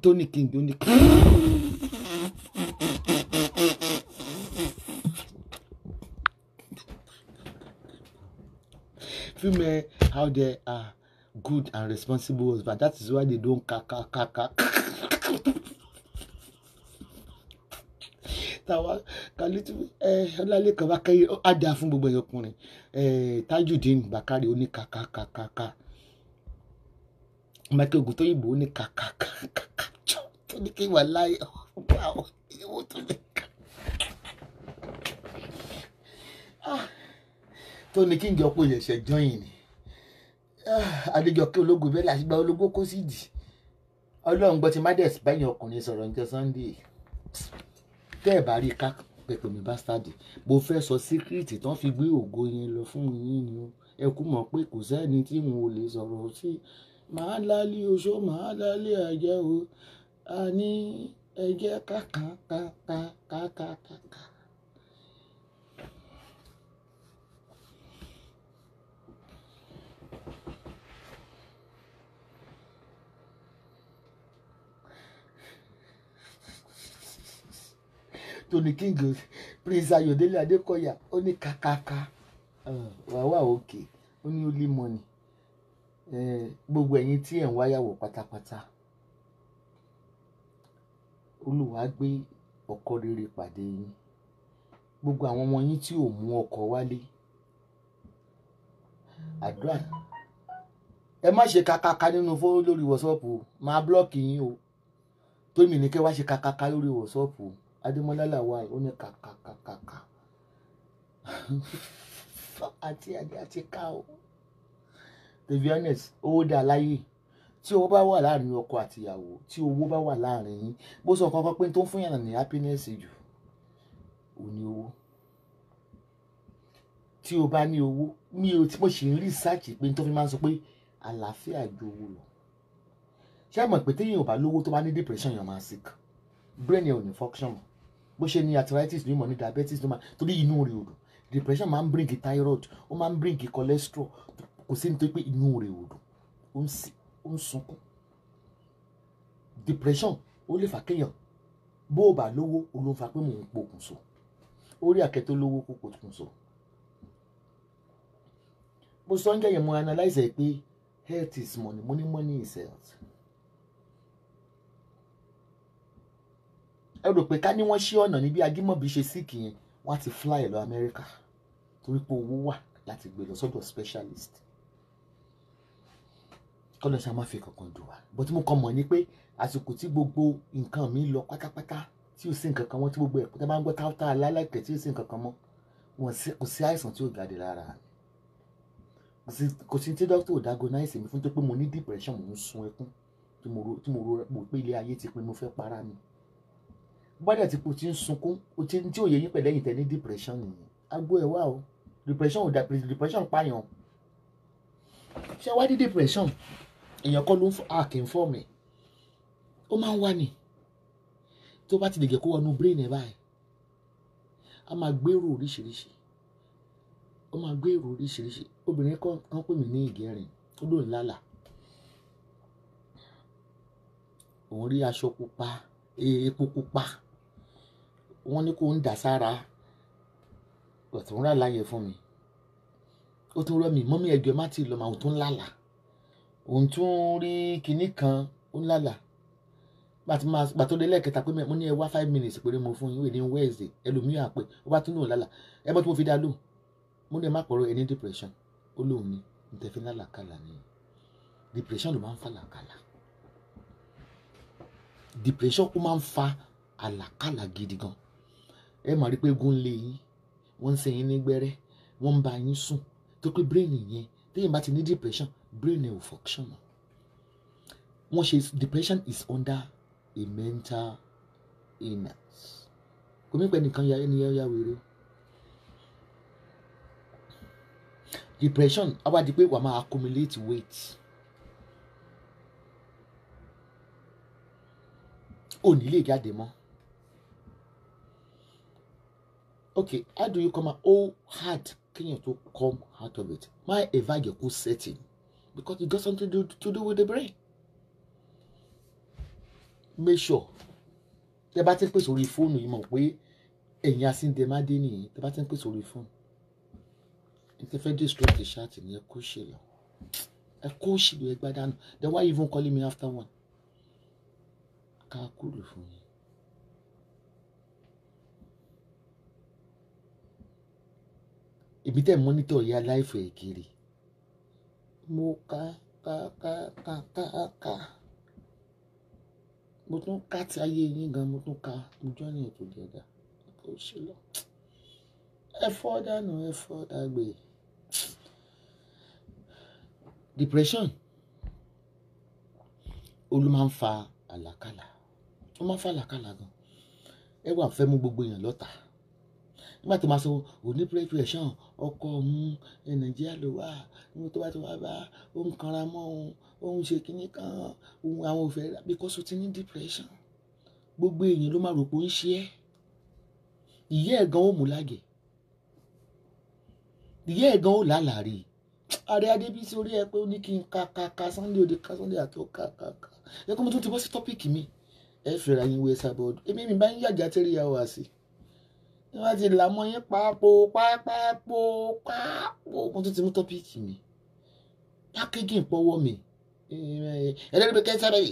Tony King ó ní. Female how they are. Good and responsible husband. That is why they don't kaka kaka. Tawa kalitu eh olale kan ba kai ada fún gbogbo ọkùnrin eh Tajudeen Bakari oni kaka kaka kaka. Michael Gutoyibo oni kaka kaka kaka. To ni ki wallahi wow. Ó tó ní ah to ni kin jo po je se join ni. Adéjọkẹ́ ológun bẹ́ẹ̀ láti gba ológun kó sì dì ọlọ́run gbọ́ ti má dẹ̀ báyìí ọkùnrin sọ̀rọ̀ níjọ́ Sunday tẹ́ ẹ̀ bá rí ká pẹ̀pẹ̀ mi bá sáde mo fẹ́ sọ síkírìtì tán fi gbé ògo yẹn lọ fún yín ni o ẹ kú mọ̀ pé kò sẹ́ni tí n ò lè sọ̀rọ̀ sí màá lálé oṣó màá lálé ẹ̀jẹ̀ o a ní ẹ̀jẹ̀ kàkàkàkàkàkàkà. Tony King, please, I only adekoya, only kakaka. Wawa okay, only only money. Eh, gbogbo ẹ̀yin tí ẹ ń wáyàwó pátápátá. Olúwa gbé ọkọ rere pàdé yín. Gbogbo àwọn ọmọ yín tí ò mú ọkọ wálé. Àdúrà. Ẹ má ṣe kakaka nínú fo lórí WhatsApp o. Máa block yín o. Torí mi ní kẹ́ wá ṣe kakaka lórí WhatsApp o. Adémọ́lá Lawal ó ní kakakakaka. Àti àti àti ká o. To be honest, owó dá láyé. Tí owó bá wà láàrin ọkọ àti ìyàwó, tí owó bá wà láàrin yín, bó sọ kankan pé tó ń fún yàrá ní happiness jù ò ní owó. Tí o bá ní owó, mi ò tí mo ṣe ń research pé tó fi máa ń sọ pé àlàáfíà ju owó lọ. Ṣé àmọ̀ pé téèyàn ò bá lówó tó bá ní depression yàn máa sick? Brain yẹn ò ní function. Bó ṣe ní arthritis ló mọ̀ ní diabetes ló máa torí inú rẹ̀ odò. Depression máa ń bring thyroid, ó máa ń bring cholesterol. Kò sí nítorí pé inú rẹ̀ ò dùn ó ń sunkún depression ó lè fà kéèyàn bó o bá lówó o ló ń fa pé mò ń pokùnso orí àkẹ́tọ́ lówó kò pokùnso. Mo sọ ń jẹ́ yẹn mo analyze ẹ̀ pé health is money money money is health. Ẹ rò pé ká ní wọ́n ṣí ọ̀nà níbi Ajímọ̀bí ṣe síìkì yẹn wọ́n á ti fly lọ Amẹ́ríkà torí pé owó wà láti gbé lọ sọ́dọ̀ specialist. Kọ́lọ̀ ṣe máa fi kankan dùn wá bó tí mo kàn mọ̀ ni pé àsìkò tí gbogbo nǹkan mi lọ pátápátá tí ò sí nǹkan kan mọ́ tí gbogbo ẹ̀kọ́ tí a máa ń gbọ́ táwọ́tá aláìláìkẹ́ tí ò sí nǹkan kan mọ́ wọn kò sí àìsàn tí ò jáde lára mi kò sí tí dókítà ò diagnose mi fún tó pé mo ní depression mo ń sun ẹkún tí mo rò tí mo rò pé ilé ayé ti pé mo fẹ́ para mi bọ́dà tí kò ti ń sunkún tí ò yẹ yín pẹ̀lẹ́yìn tẹ ní depression nìyẹn agbó ẹ̀ wá o depression ò da depression pààyàn ṣé wá dé depression èèyàn kọ́ ló ń a kì í fọ́ọ̀mù ẹ̀ ó máa ń wá ní tó bá ti lè jẹ́ kó wọnú brain ẹ̀ báyìí a máa gbèrò oríṣiríṣi ó máa gbèrò oríṣiríṣi obìnrin kan pè mí ní ìgẹ̀rin ó lóun lálà òun rí aṣọ pupa epo pupa wọ́n ní kó ń dà sára ọ̀tún rà láyè fún mi ó tún rọ mi mọ́mí ẹ̀jọ̀ má ti lọ màá tó ń lálà òun tún rí kinní kan ó ń lálà gbàtó dé lẹ́ẹ̀kẹta pé mo ní ẹ wá five minutes péré mo fún yín wèé ní Wednesday ẹlòmíràn àpè ó bá tún lòun lálà ẹ bọ́ tí mo fi dá lóhùn mo ní ẹ má pọ̀rọ̀ ẹ ní depression ó lóun ni n tẹ́ fi lálàkàlà ni depression ló máa ń fa làkàlà depression ó máa ń fa àlàkàlà gidi gan ẹ máa rí pé egun lé yín wọ́n ń ṣe yín ní gbẹ́rẹ́ wọ́n ń ba yín sùn tó pé brain yẹn téèyàn bá ti ní depression brain yẹn ò function wọ́n ṣe depression is under a mental illness kò mí pẹ́ nìkan ya ẹni ya wèrè depression á wá di pé wà máa accumulate weight ò ní lè jáde mọ́. Okay, how do you come out? Oh, hard. Can you to come out of it? My evageco setting. Because it got something to do, to do with the brain. Make sure. The button place will phone you must wait. And you are seeing the madini. The button place will phone. It's a very distraught shot in your cushion. A cushion will be done. Then why even calling me after one? Car could you phone me? Ibi tẹ́ mọ́nítọ̀ ya láìfẹ́ kiri mo ká ká ká ká ká ká mo tún ká ti ayé yín gan mo tún ká mo jọ́ ní ètò ìjọba kò ṣe lọ ẹ fọ́ dànù ẹ fọ́ dàgbé depression olú máa ń fa àlàkàlà ó máa ń fa àlàkàlà gan ẹ wà fẹ́ mú gbogbo èèyàn lọ́tà nígbà tó máa sọ òní depression ọkọ ọ̀hún ẹ̀ Nàìjíríà ló wà nígbà tó bá tó wá bá ó ń kanra mọ́ òun ó ń ṣe kínní kan òun àwọn òfẹ́ rà because ó ti ní depression gbogbo èèyàn ló máa rò pé ó ń ṣe ẹ́ ìyá ẹ̀ gan ó mú lágẹ̀ ìyá ẹ̀ gan ó lálàrí ààrẹ Adébísí orí ẹ pé ó ní kí n ka ka ka Sunday òde ka Sunday àti ó ka ka ka ẹ kọ́ mo tún ti bọ́ sí tọ́pìkì mi ẹ fẹ́ra yín wo ESABOD èmi mi bá ń yàgà tẹ́rí ya wá sí i. Ẹ wá ti là mọ́ yín papọ̀ papọ̀ papọ̀ mo tún ti mú tọ́píìkì mi packaging pọ́wọ́ mi ẹ̀ẹ́dẹ́gbẹ́ kẹsàrẹ́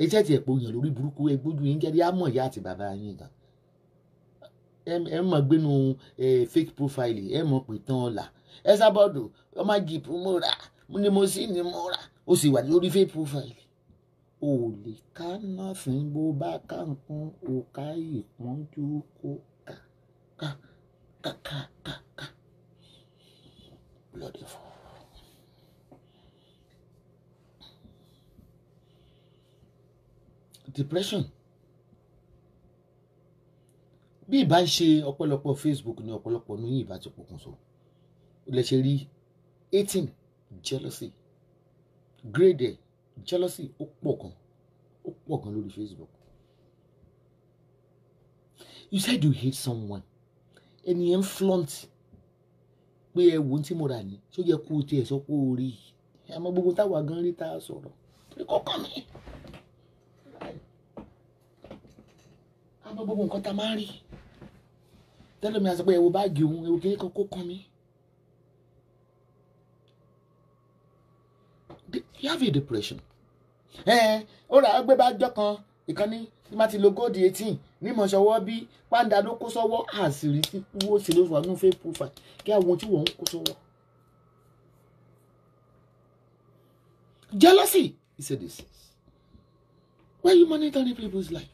èyí tẹ̀ ẹ̀pọ̀ yàn lórí burúkú ẹgbójú yín jẹ́rí àmọ́ ìyá àti bàbá yín gan ẹ mọ̀ gbénu fake profile ẹ mọ̀ pé tán ọ̀la ESABOD ọmọ jìpù mo rà ni mo sì ni mo rà ó sì wà lórí fake profile ò lè ká náà fi bó bá ká nǹkan ò ká ìpọ́njú kó Ka, ka, ka, ka, ka. Bloody fool. Depression. Bí ìbá ń ṣe ọ̀pọ̀lọpọ̀ Facebook ni ọ̀pọ̀lọpọ̀ ní ìbá ti pokùnso. Lè ṣe rí eighteen jealousy. Grade A jealousy ó pọ̀ gan. Ó pọ̀ gan lórí Facebook. You said you hate someone. Ẹni yẹn flaunt pé ẹ wo tí mo rà ní tó yẹ kó o tiẹ̀ sọ pé o rí i àmọ́ gbogbo táwa gan rí tá a sọ̀rọ̀ pé kọ́kọ́ mi àmọ́ gbogbo nǹkan tá a máa ń rí tẹ́lẹ̀ mi àti pé ẹ wo báàgì òun ẹ wo kékeré kan kó kàn mí. You have a depression. Ẹ ó rà á gbé bá jọ kan ìkànnì tí má ti lo gold eighteen ní mọ̀ ṣọwọ́ bí pàǹdà ló kó sọ́wọ́ àṣírí tí wọ́n ṣe ló wà ní fake profile kí àwọn tí wọ́n ń kó sọ́wọ́. Jealousy is a disease. Why you monitoring people's life?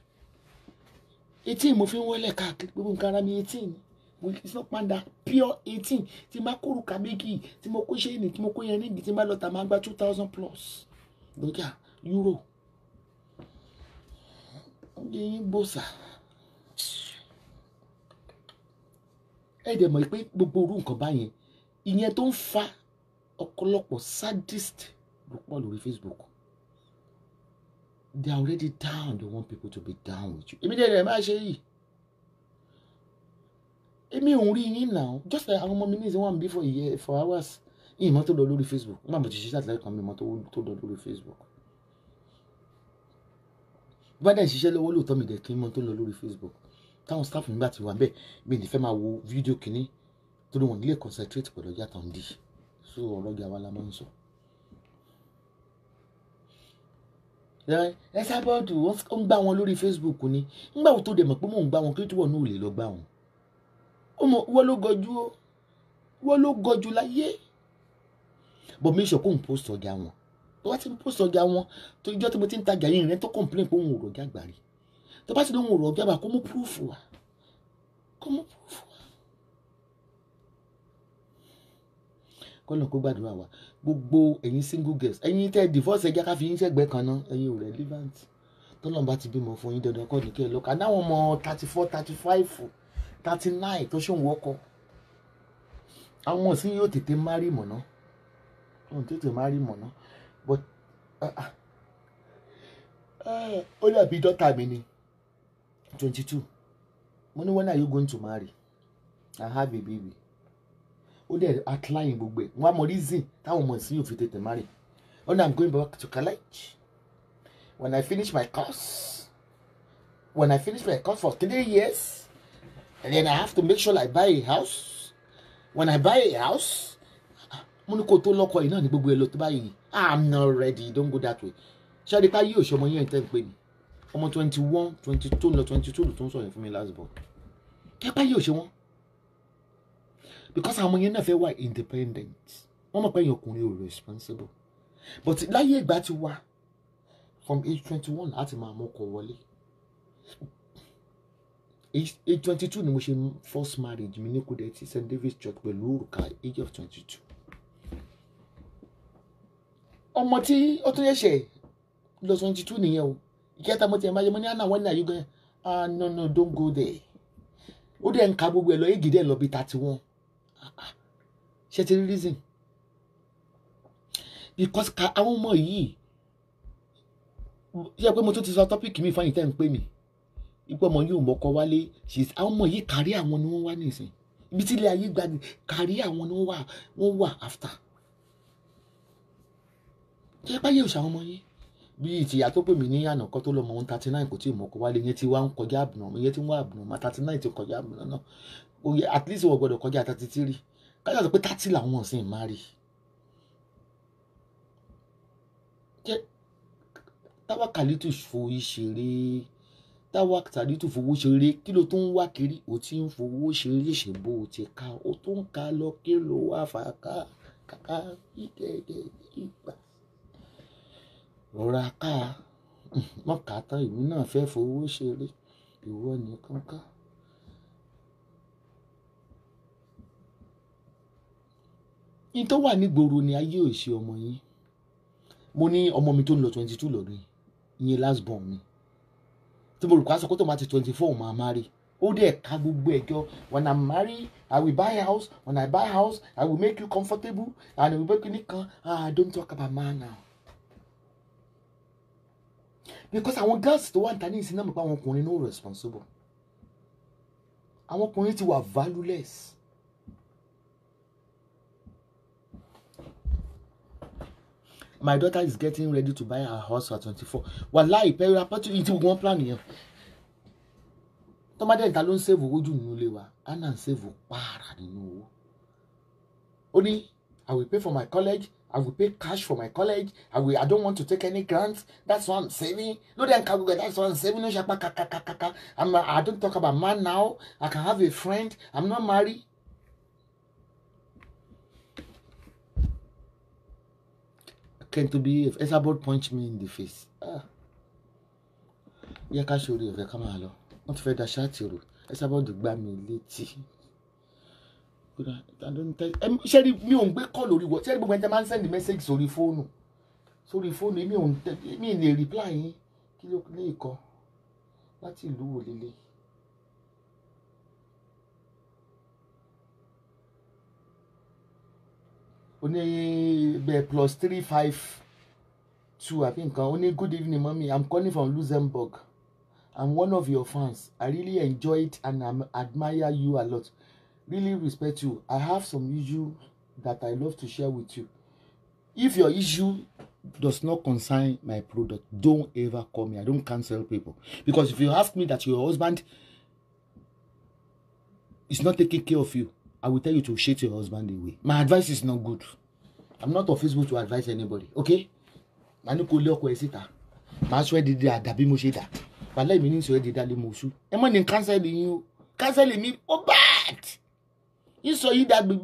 eighteen mo fi ń wọlé káàkiri gbogbo nǹkan ara mi eighteen mo kì í sọ pàǹdà pure eighteen tí má kó òrùka méjì tí mo kó ṣe é ní tí mo kó yẹn níbi tí má lọ tà má gba two thousand plus lókè euro. Yín bòsà ẹ dẹ̀ mọ̀ pé gbogbo orú nǹkan báyẹn ìyẹn tó ń fa ọ̀pọ̀lọpọ̀ sadist ló pọ̀ lórí Facebook. They are already down, they want people to be down with you. Èmi dẹ̀ dẹ̀ máa ṣe yìí èmi ò ń rí yín náà just like àwọn ọmọ mi ní ìsìn wọn bí for year for hours ìmọ̀ tó lọ lórí Facebook nígbà mo ti ṣiṣẹ́ àtìlẹ́yìn kan mi ìmọ̀ tó lọ lórí Facebook. Bá dẹ̀ ṣiṣẹ́ lọ́wọ́ lóòótọ́ mi dẹ̀ kí n mọ tó ń lọ lórí Facebook táwọn staff mi bá ti wà bẹ́ẹ̀ mi ní fẹ́ máa wo fídíò kínní torí wọn nílé concentrate pẹ̀lú ọjà tó ń di so ọ̀rọ̀ ọjà wa la máa ń sọ. ESABOD ó ń gbá wọn lórí Facebook ni ńgbà wo tó dẹ̀ mọ̀ pé mò ń gbá wọn kí túbọ̀ náà ò lè lọ gbá wọn. Wọ́n ló gọjú ó wọ́n ló gọjú láyé bọ̀ mi sọ kó ń post ọjà wọn tó bá ti ń post ọjà wọn tó ìjọ tí mo ti ń tajà yìí rẹ tó complain pé òun ò rọjà gbà rí tó bá ti lóun ò rọjà gbà kó mú proof wá kó mú proof wá. kọ́nà kó gbàdúrà wa gbogbo ẹ̀yin single girls ẹ̀yin tẹ́ divorce ẹ̀já ká fi yín sẹ́gbẹ́ kan náà ẹ̀yin ò relevant tọ́lọ́n bá ti bímọ fún yín dandan kọ́ ní kí ẹ lọ́ka náwọn ọmọ thirty four thirty five thirty nine tó ṣòwò ọkọ àwọn ọmọ sí yóò tètè má rí mọ̀nà yóò tètè má rí mọ̀nà but ó dàbí dọ́tà mi ni twenty two mo ní when are you going to marry and have a baby ó dẹ̀ outline gbogbo ẹ̀ wọ́n á mọ reason táwọn ọmọ ìsìn yóò fi tètè marry ó ní I'm going back to college when I finish my course when I finish my course for three years and then I have to make sure I buy a house when I buy a house. Mo ní kó tó lọ́kọ yìí náà ní gbogbo ẹ lọ tó báyìí I'm not ready don't go that way ṣáàdì ká yóò ṣe ọmọ yẹn tẹ́ ń pè mí ọmọ twenty one twenty two lọ twenty two ló tó ń sọ̀rọ̀ fún mi last born kẹ́pá yóò ṣe wọ́n because àwọn ọmọ yẹn náà fẹ́ wà independent wọ́n mọ̀ pé ẹ̀yin ọkùnrin ò responsible but láyé ìgbà ti wá from age twenty one láti máa mọ́kọ wọlé age twenty two ni mo ṣe first marriage mi ní Kúdẹ̀tì Saint David Church pẹ̀lú òrùka age of twenty two. Ọmọ tí ó tún yẹ̀ṣẹ̀ lọ twenty two nìyẹn o ìkẹta mo ti ẹ̀ máa yẹ mo ní àná wọn ní àyùgán ah no no don't go there ó dẹ̀ ń ka gbogbo ẹ̀ lọ égi dẹ̀ lọ bí thirty one ṣe ti rí reason because ka àwọn ọmọ yìí ṣe pé mo tún ti sọ tọ́pìkì mi fáyìn tẹ́ ń pè mí ipò ọmọ yìí ò mọ́kọ wálé àwọn ọmọ yìí kárí àwọn ni wọ́n wá nìsín ibi tí ilé ayé gbani kárí àwọn ni wọ́n wà wọ́n wà after. Ṣé báyìí ò ṣàwọn ọmọ yín bí ìtìyà tó pè mí ní àná kan tó lọ mọ ohun thirty nine kò tí ì mọ kó wálé yẹn tí wá ń kọjá àbùnà yẹn tí wá àbùnà má thirty nine ti kọjá àbùnà náà at least wọ́n gbọ́dọ̀ kọjá thirty-three. Káyọ̀ sọ pé thirty làwọn sì ń marry. Jẹ́ táwa kàlítù fowó ṣeré, táwa kàlítù fowó ṣeré, kí ló tó ń wá kiri? O ti ń fowó ṣeré ṣèbó o ti ka, o tó ń ka lọ kí ló wá fà ká kàkà ìkẹ̀kẹ̀ ìgbà. Rọra ká mọ̀kátà èmi náà fẹ́ fowó ṣeré, ìwọ nìkan ká. Yìí tó wà nígboro ni ayé ò ṣe ọmọ yín. Mo ní ọmọ mi tó ń lọ twenty two lọ́dún yìí, ìyẹn last born mi. Tí mo rò pé aṣọ kó tó máa ti twenty four máa marry. Ó dẹ̀ ka gbogbo ẹ̀jọ́. When I marry, I will buy a house. When I buy a house, I will make you comfortable. And I will make you nìkan. Ah, don't talk about man now. Because àwọn girls tó wà níta ní ìsinmi pé àwọn ọkùnrin no responsible. Àwọn ọkùnrin ti wà valueless. My daughter is getting ready to buy her house at twenty-four. Wallahi, pẹ̀lú apátú ìdí wọn plan yẹn. Tọ́mọdé ìta ló ń sèvò owó jù nínú ilé wa, á náà ń sèvò pààrà nínú owó. Ó ní, I will pay for my college, I will pay cash for my college, I will, I don't want to take any grants, that's why I'm saving. Lórí ẹ̀ka gbogbo ẹ̀, that's why I'm saving. Ó ṣe apá kàkàkàkà. I don't talk about man now, I can have a friend, I'm not married. Came to be if ESABOD punched me in the face. Ah. Yeah, can show you if you come along. Not for the shot you. ESABOD gbá mi létí. Good. I don't tell. Em, Sherry, mi ò ń gbé call lórí WhatsApp. Sherry, gbogbo ẹ máa ń send message sórí phone. Sórí phone mi ò ń tẹ̀. Mi ò ní reply yín. Kí ló ní ìkọ́? Láti ìlú wo lélẹ̀? Ó ní bẹ́ẹ̀ plus three five two àbí nǹkan. Ó ní good evening mommy, I'm calling from Luxembourg. I'm one of your fans. I really enjoy it and I admire you a lot. Really respect you. I have some issue that I love to share with you. If your issue does not concern my product, don't ever call me. I don't cancel people. Because if you ask me that your husband is not taking care of you, I will tell you to shit your husband away. My advice is not good. I'm not on Facebook to advise anybody, okay? I no go look where sita. My swear did that that be mo shit that. But let me know swear did that le mo su. E man in cancel you, cancel me. Oh bad. You saw you that be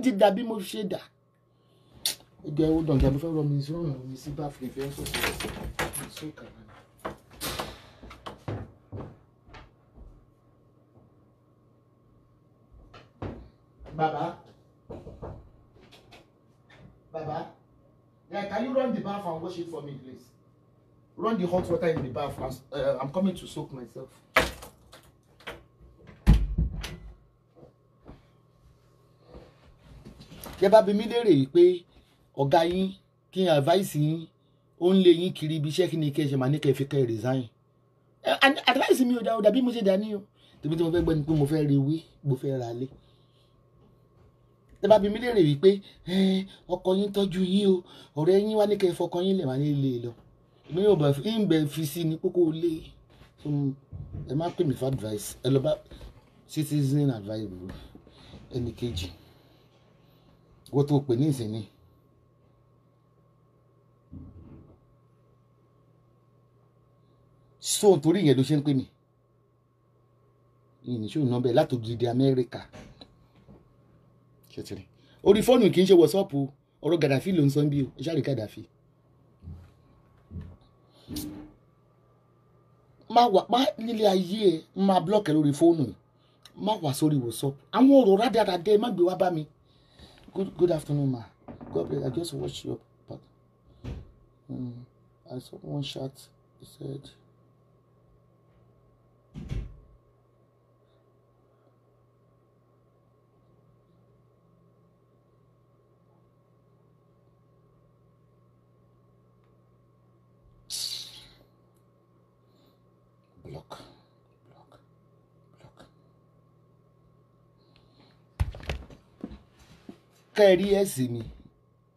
did that be mo shit that. E dey hold on. Dey before run me run me see back prefer so so. Baba, Baba, yeah, can you run the bath and wash it for me, please? Run the hot water in the bath. I'm, uh, I'm coming to soak myself. Yeah, baby, mi lérè pé ọ̀gá yín kí n advice yín ó ń lé yín kiri bí iṣẹ́ kí ni kẹ́ ṣe máa ní kẹ́ fi kẹ́ resign. And advice mi ò dá o dàbí mo ṣe dání o. Tèmi tí mo fẹ́ gbọ́ ni pé mo fẹ́ rewé, mo fẹ́ ra lé. Tẹ́ bá bi mí léèrè wípé ọkọ yín tọ́jú yín o, ọ̀rẹ́ yín wá ní kẹ́ fọkọ yín lè wá ní ilé lọ. Èmi yóò bẹ̀ ń bẹ̀ fi sí ni kókó lé. Ẹ má pè mí for advice. Ẹ lọ bá citizen advice group ẹnì kejì. Wọ́n tó pè ní ìsinmi. So torí ìyẹn ló ṣe ń pè mí. Ìyẹn ìṣòro náà bẹ̀ láti ògidì Amẹ́ríkà. Orí fóònù kì í ṣe WhatsApp o, ọ̀rọ̀ Gaddafi ló ń sọ bí o, ẹ ṣáàrí Gaddafi. Má wà má nílé ayé ẹ, má blọ́ọ̀kì lórí fóònù, má wà sórí WhatsApp. Àwọn ọ̀rọ̀ rádaràdẹ má gbé wá bá mi. Good, good afternoon ma, God bless, I just watched your part. Mm, I saw one shot, he said. Block, block, block. Kẹ́rí ẹ̀sìn mi.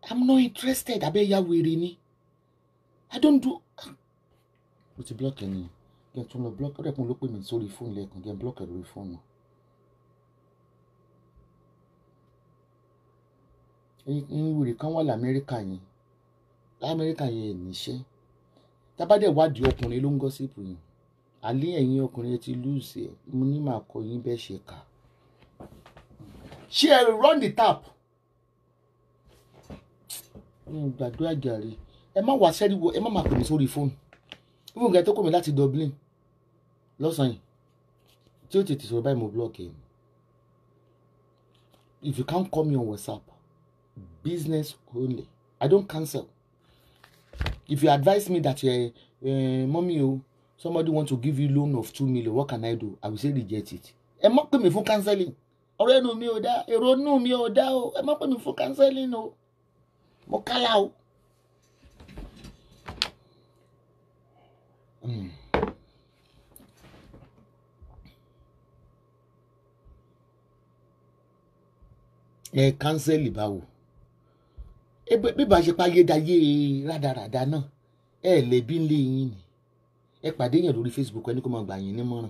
I'm not interested. Abẹ́ ya wèrè ni. I don't do. Mo ti block ẹni. Kí n tún lọ block. Ó dẹ̀ kún ló pè mí sórí fóònù lẹ́ẹ̀kan. Kí n block ẹ̀ lórí fóònù. ìwúre kan wà l'Amẹ́ríkà yẹn l'Amẹ́ríkà yẹn níṣẹ́ tábàdẹ̀ wádìí ọkùnrin ló ń gọ́sìpù yẹn àlẹ́ ẹ̀yin ọkùnrin ti lùsì ẹ̀ mo ní màá kọ yín bẹ́ẹ̀ ṣe kà ṣé ẹ run the tap gbàdúrà jàre ẹ má wá sẹ́rí wo ẹ má máa pè mí sórí fóònù ìwọ̀n ìgbà tó kọ̀ mí láti Dublin lọ́sàn-án yìí tí ó tètè sọ̀rọ̀ báyìí mo block ẹ̀ if you can't call me on WhatsApp business only. I don't cancel. If you advise me that uh, uh, mommy, oh, somebody want to give you loan of two million, what can I do? I will say reject it. Ẹ má pè mí fún cancelling. Ọ̀rẹ́ nu mi ò dá, èrò nu mi ò dá o. Ẹ má pè mí fún cancelling o. Mo kálá o. Mm. Ẹ cancel báwo. Bí bá ṣe payédayé rádaràda náà ẹ lè bí ń lé yín ni ẹ pàdé yẹn lórí Facebook ẹni kó máa gbà yín nímọ̀ràn.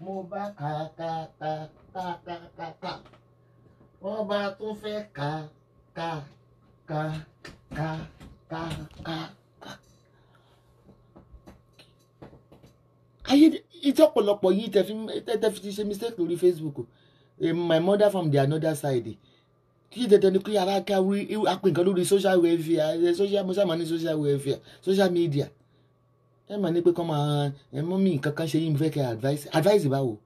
Mo bá ka ka ka ka ka ka ka wọ́n bá tún fẹ́ ka ka ka ka ka ka ka. Ayé ìtọ́ ọ̀pọ̀lọpọ̀ yìí tẹ fi ṣe mistake lórí Facebook my mother from the another side. Kí dandan ni kí ara ká wí apè nǹkan lórí social welfare social media ní social welfare social media ẹ mà ní pé kọ́ máa ẹ mọ́mí nǹkan kan ṣe yín mo fẹ́ kẹ́ advice advice báwo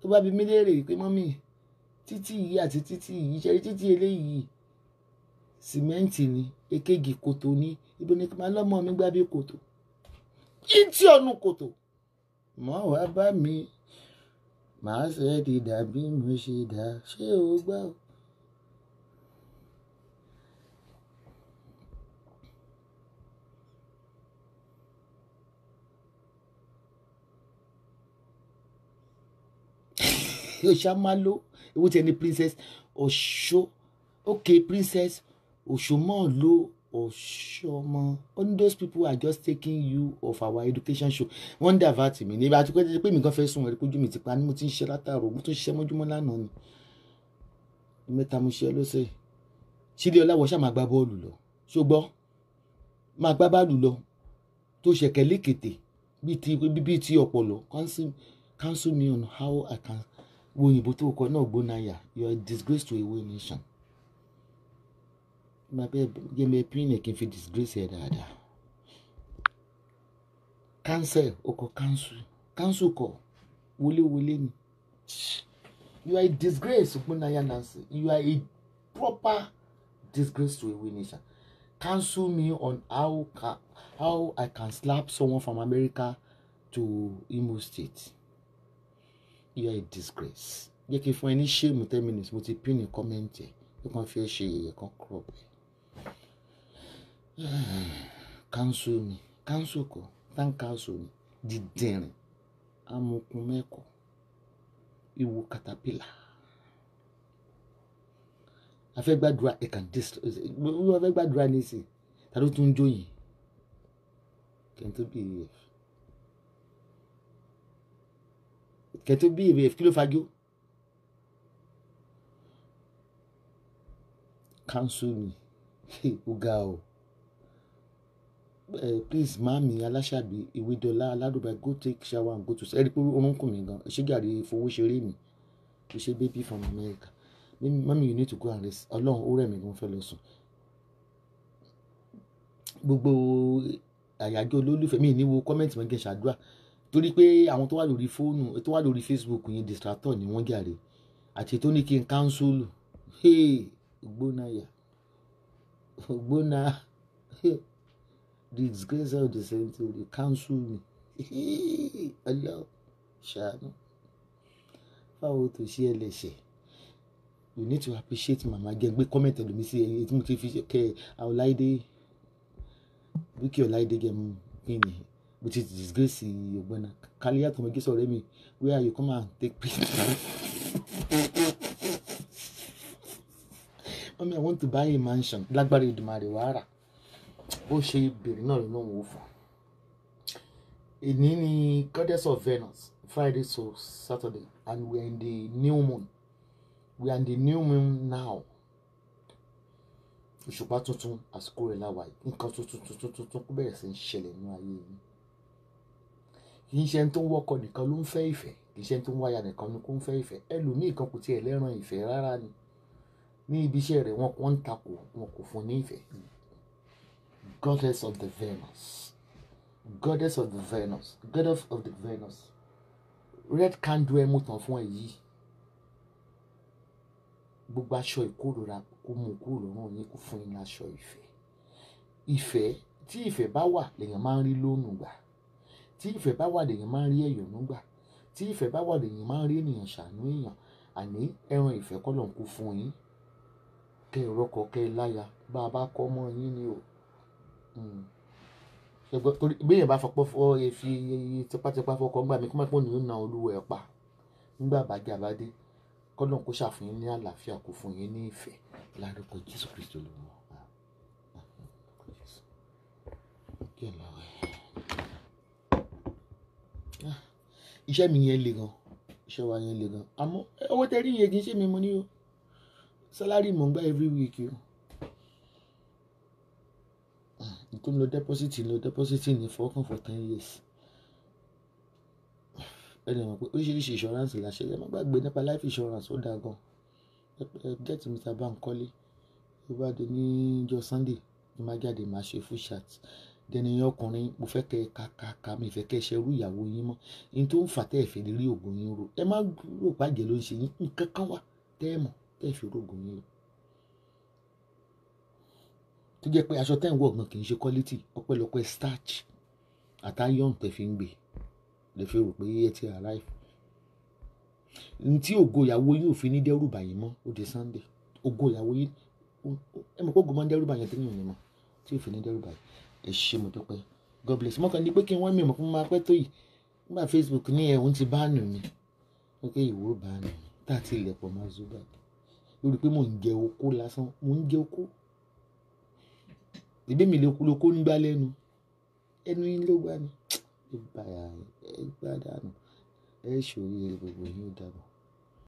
tó bá bi mí léèrè pé mọ́mí títí yìí àti títí yìí ṣe títí eléyìí sìmẹ́ǹtì ni èkejì kòtò ní ibi ni màá lọ́mọ mi gbá bí kòtò kí tí ọ̀nù kòtò mọ́ wàá bá mi màá ṣe é dìdà bí mo ṣe dà ṣé o gbà o. Oshamalo ewu ti ẹni princess Osho ok princess Oshomolo Oshoma all those people are just taking you off our education show wọ́n divert mi ní ibà tó kẹ́tẹ́ pé mi kan fẹ́ sùn ẹ̀rí kójú mi ti pa ni mo ti ń ṣe látàrọ mo tún ṣiṣẹ́ mọ́júmọ́ lánàá ni mẹ́ta mo ṣe lọ́sẹ̀ ṣílẹ̀ ọláwọ̀ ṣáà máa gbá bọ́ọ̀lù lọ ṣùgbọ́n máa gbá bọ́ọ̀lù lọ tó ṣẹ̀kẹ̀ lékètè bíi ti ọpọlọ counsel me on how I can. Òyìnbó tó kọ náà gbóná yà you are a disgrace to a whole nation. Màá bẹ́ẹ̀ yẹ mi pín ní kí n fi disgrace ẹ̀ dáadáa. Cancel ọkọ̀ cancel cancel kọ̀ wọléwọlé ni. You are a disgrace gbóná yà Nancy you are a proper disgrace to a whole nation. Cancel me on how can, how I can slap someone from America to Imo State. You are a disgrace. Jẹ́ kí n fún ẹ ní ṣéèmù ten minutes mo ti pín ní kọ́mẹ́ǹtì ẹ̀ tó kàn fi ẹ ṣe èyẹ kan crop ẹ̀. Cancel mi cancel kọ tán cancel mi dídìrín amukun mẹ́kọ̀ọ́ ìwo caterpillar. Afẹ́gbàdúrà ẹ̀ kàn dis wọ́n afẹ́gbàdúrà ní ìsìn ta ló tún jó yìí kí n tó bí ìyẹn. Kẹtọ bí ìwé kí ló fagio cancel me ọ̀gá o please mami aláṣàbí ìwé dọlá aládùúgbò go take shower and go to sleep ẹ rí pé orúnkún mi gan ṣé gàrí fowó ṣeré mi kò ṣe baby from America mami you need to go and rest Ọlọ́run ó rẹ̀ mí gan fẹ́ lọ sùn gbogbo àyájọ́ olólùfẹ́ mi ní wo comment mọ gẹ ṣàdúrà torí pé àwọn tó wà lórí fóònù tó wà lórí Facebook yẹn distractor ni wọ́n jàre àti tó ní kí n cancel ògbóná yà ògbóná disgrace of the century cancel mi ọlọ́ ṣàánú fáwọn tó ṣe ẹlẹ́ṣẹ̀ you need to appreciate mama jẹ́ gbé comment ẹ̀dùnmí sí ẹ̀yìn tí mo ti fi kẹ́ Ọláìdé Bukki Ọláìdé jẹ́ mú pín ní. Which is disgrace ọ̀gbẹ́ni kàlíyà tó mọ gé sọ̀rọ̀ mi where you come and take picture. Mami I want to buy a mansion lágbára Èdùmàrè wàhálà ó ṣe bèrè náà lọ́nà òun fún un. Èní ni goddess of Venus Friday so Saturday and we are in the new moon We are in the new moon now. Ìṣùpá tuntun àsìkò rẹ̀ la wà yìí. Nǹkan tuntun tuntun tuntun kó bẹ̀rẹ̀ sí ń ṣẹlẹ̀ nínú ayé yìí. Kì í ṣe ẹni tó ń wọ́kọ nìkan ló ń fẹ́ ìfẹ́, kì í ṣe ẹni tó ń wáyà nìkan ló ń fẹ́ ìfẹ́. Ẹlòmíì kan kò tiẹ̀ lẹ́ran ìfẹ́ rárá ni. Ní ibi iṣẹ́ rẹ̀ wọn wọ́n ń takò, wọn kò fún ní ìfẹ́. Goddess of the Venus, Goddess of the Venus, Goddess of the Venus. Red candle ẹmu tàn fún ẹ yìí. Gbogbo aṣọ ìkórora kó mú kúrò lọ́rùn yín, kó fún yín aṣọ ìfẹ́. Ìfẹ́ tí ìfẹ́ bá wà lèèyàn máa ń rí lónù gbà. Tí ìfẹ́ bá wà lèèyàn máa ń rí ẹ̀yọ̀nú gbà. Tí ìfẹ́ bá wà lèèyàn máa ń rí ènìyàn ṣàánú èèyàn. Àní ẹran ìfẹ́ kọ́ lọ́n kó fún yín. Kẹ́ ẹ rọ́kọ, kẹ́ ẹ láya, bá a bá kọ́ mọ́ yín ni o. Ṣùgbọ́n torí béèyàn bá fọpọ́ fọ́ efi tipátipá fọkọ gbà mí kó má pọ̀ ní ó na olúwa ẹ̀ pa nígbà bàjẹ́ àbádé. Kọ́lọ́n kó ṣàfún yín ní àlàáfíà, kó fún yín ní ìfẹ́ lórúkọ Jésù Kristi Olúwa. Iṣẹ́ mi yẹn le gan, iṣẹ́ wa yẹn le gan. Àmọ́ owó tẹ rí yẹn kì í ṣe mi mo ní o. Sálárì mò ń gbà every week o. Tó ń lo deposit ń lo deposit ní fọ́ọ̀kan for ten years. Ẹni mọ̀ pé oríṣiríṣi insurance la ṣe, ẹ má gbàgbé nípa life insurance ó dáa gan. Ẹ get Mister Bankole tó bá dé ní ọjọ́ Sunday ní má jáde má ṣe full chat. Dẹni ọkùnrin mo fẹ́ kẹ́ kàkàkà mi fẹ́ kẹ́ ṣe irú ìyàwó yín mọ́. Ihun tó ń fà tẹ́ ẹ̀ fi rí ògùn yín ro. Ẹ má rò pàjẹ́ ló ń ṣe yín, nǹkan kan wà tẹ́ ẹ mọ̀ tẹ́ ẹ fi rí ògùn yín ro. Tó jẹ́ pé aṣọ tẹ́ ń wọ̀ gan kì í ṣe quality, ọpẹ́lọpẹ́ starch àtayọ̀n tẹ́ fi ń gbé. Lè fi rò pé ẹ ti arrive. Ntí ògo ìyàwó yín ò fi ní dẹ́rùbà yín mọ́ ó di Sunday. Ògo ìyàwó yín ẹ mọ̀ pé ògo máa ń dẹ́rùbà yẹn téèyàn ní mọ́ tí ò fi ní dẹ́rùbà yín. Ẹ ṣé mo dúpẹ́. God bless. Mọ́kàn ní pé kí wọ́n mìíràn fún máa pẹ́ tó yìí. Nígbà Facebook ní ẹ̀hún ti báànù mi. Wọ́n pé ìwúrò báànù mi. Tá àti ilẹ̀pọ̀ máa zú báyìí. Lórí pé mò ń jẹ okó lásán, mò ń jẹ okó. Ìbí mi lóko ń gbá lẹ́nu. Ẹnu yín ló gbá ni. Ìgbà yà ẹ gbádànù ẹ ṣòro gbogbo yín ó dàbọ̀.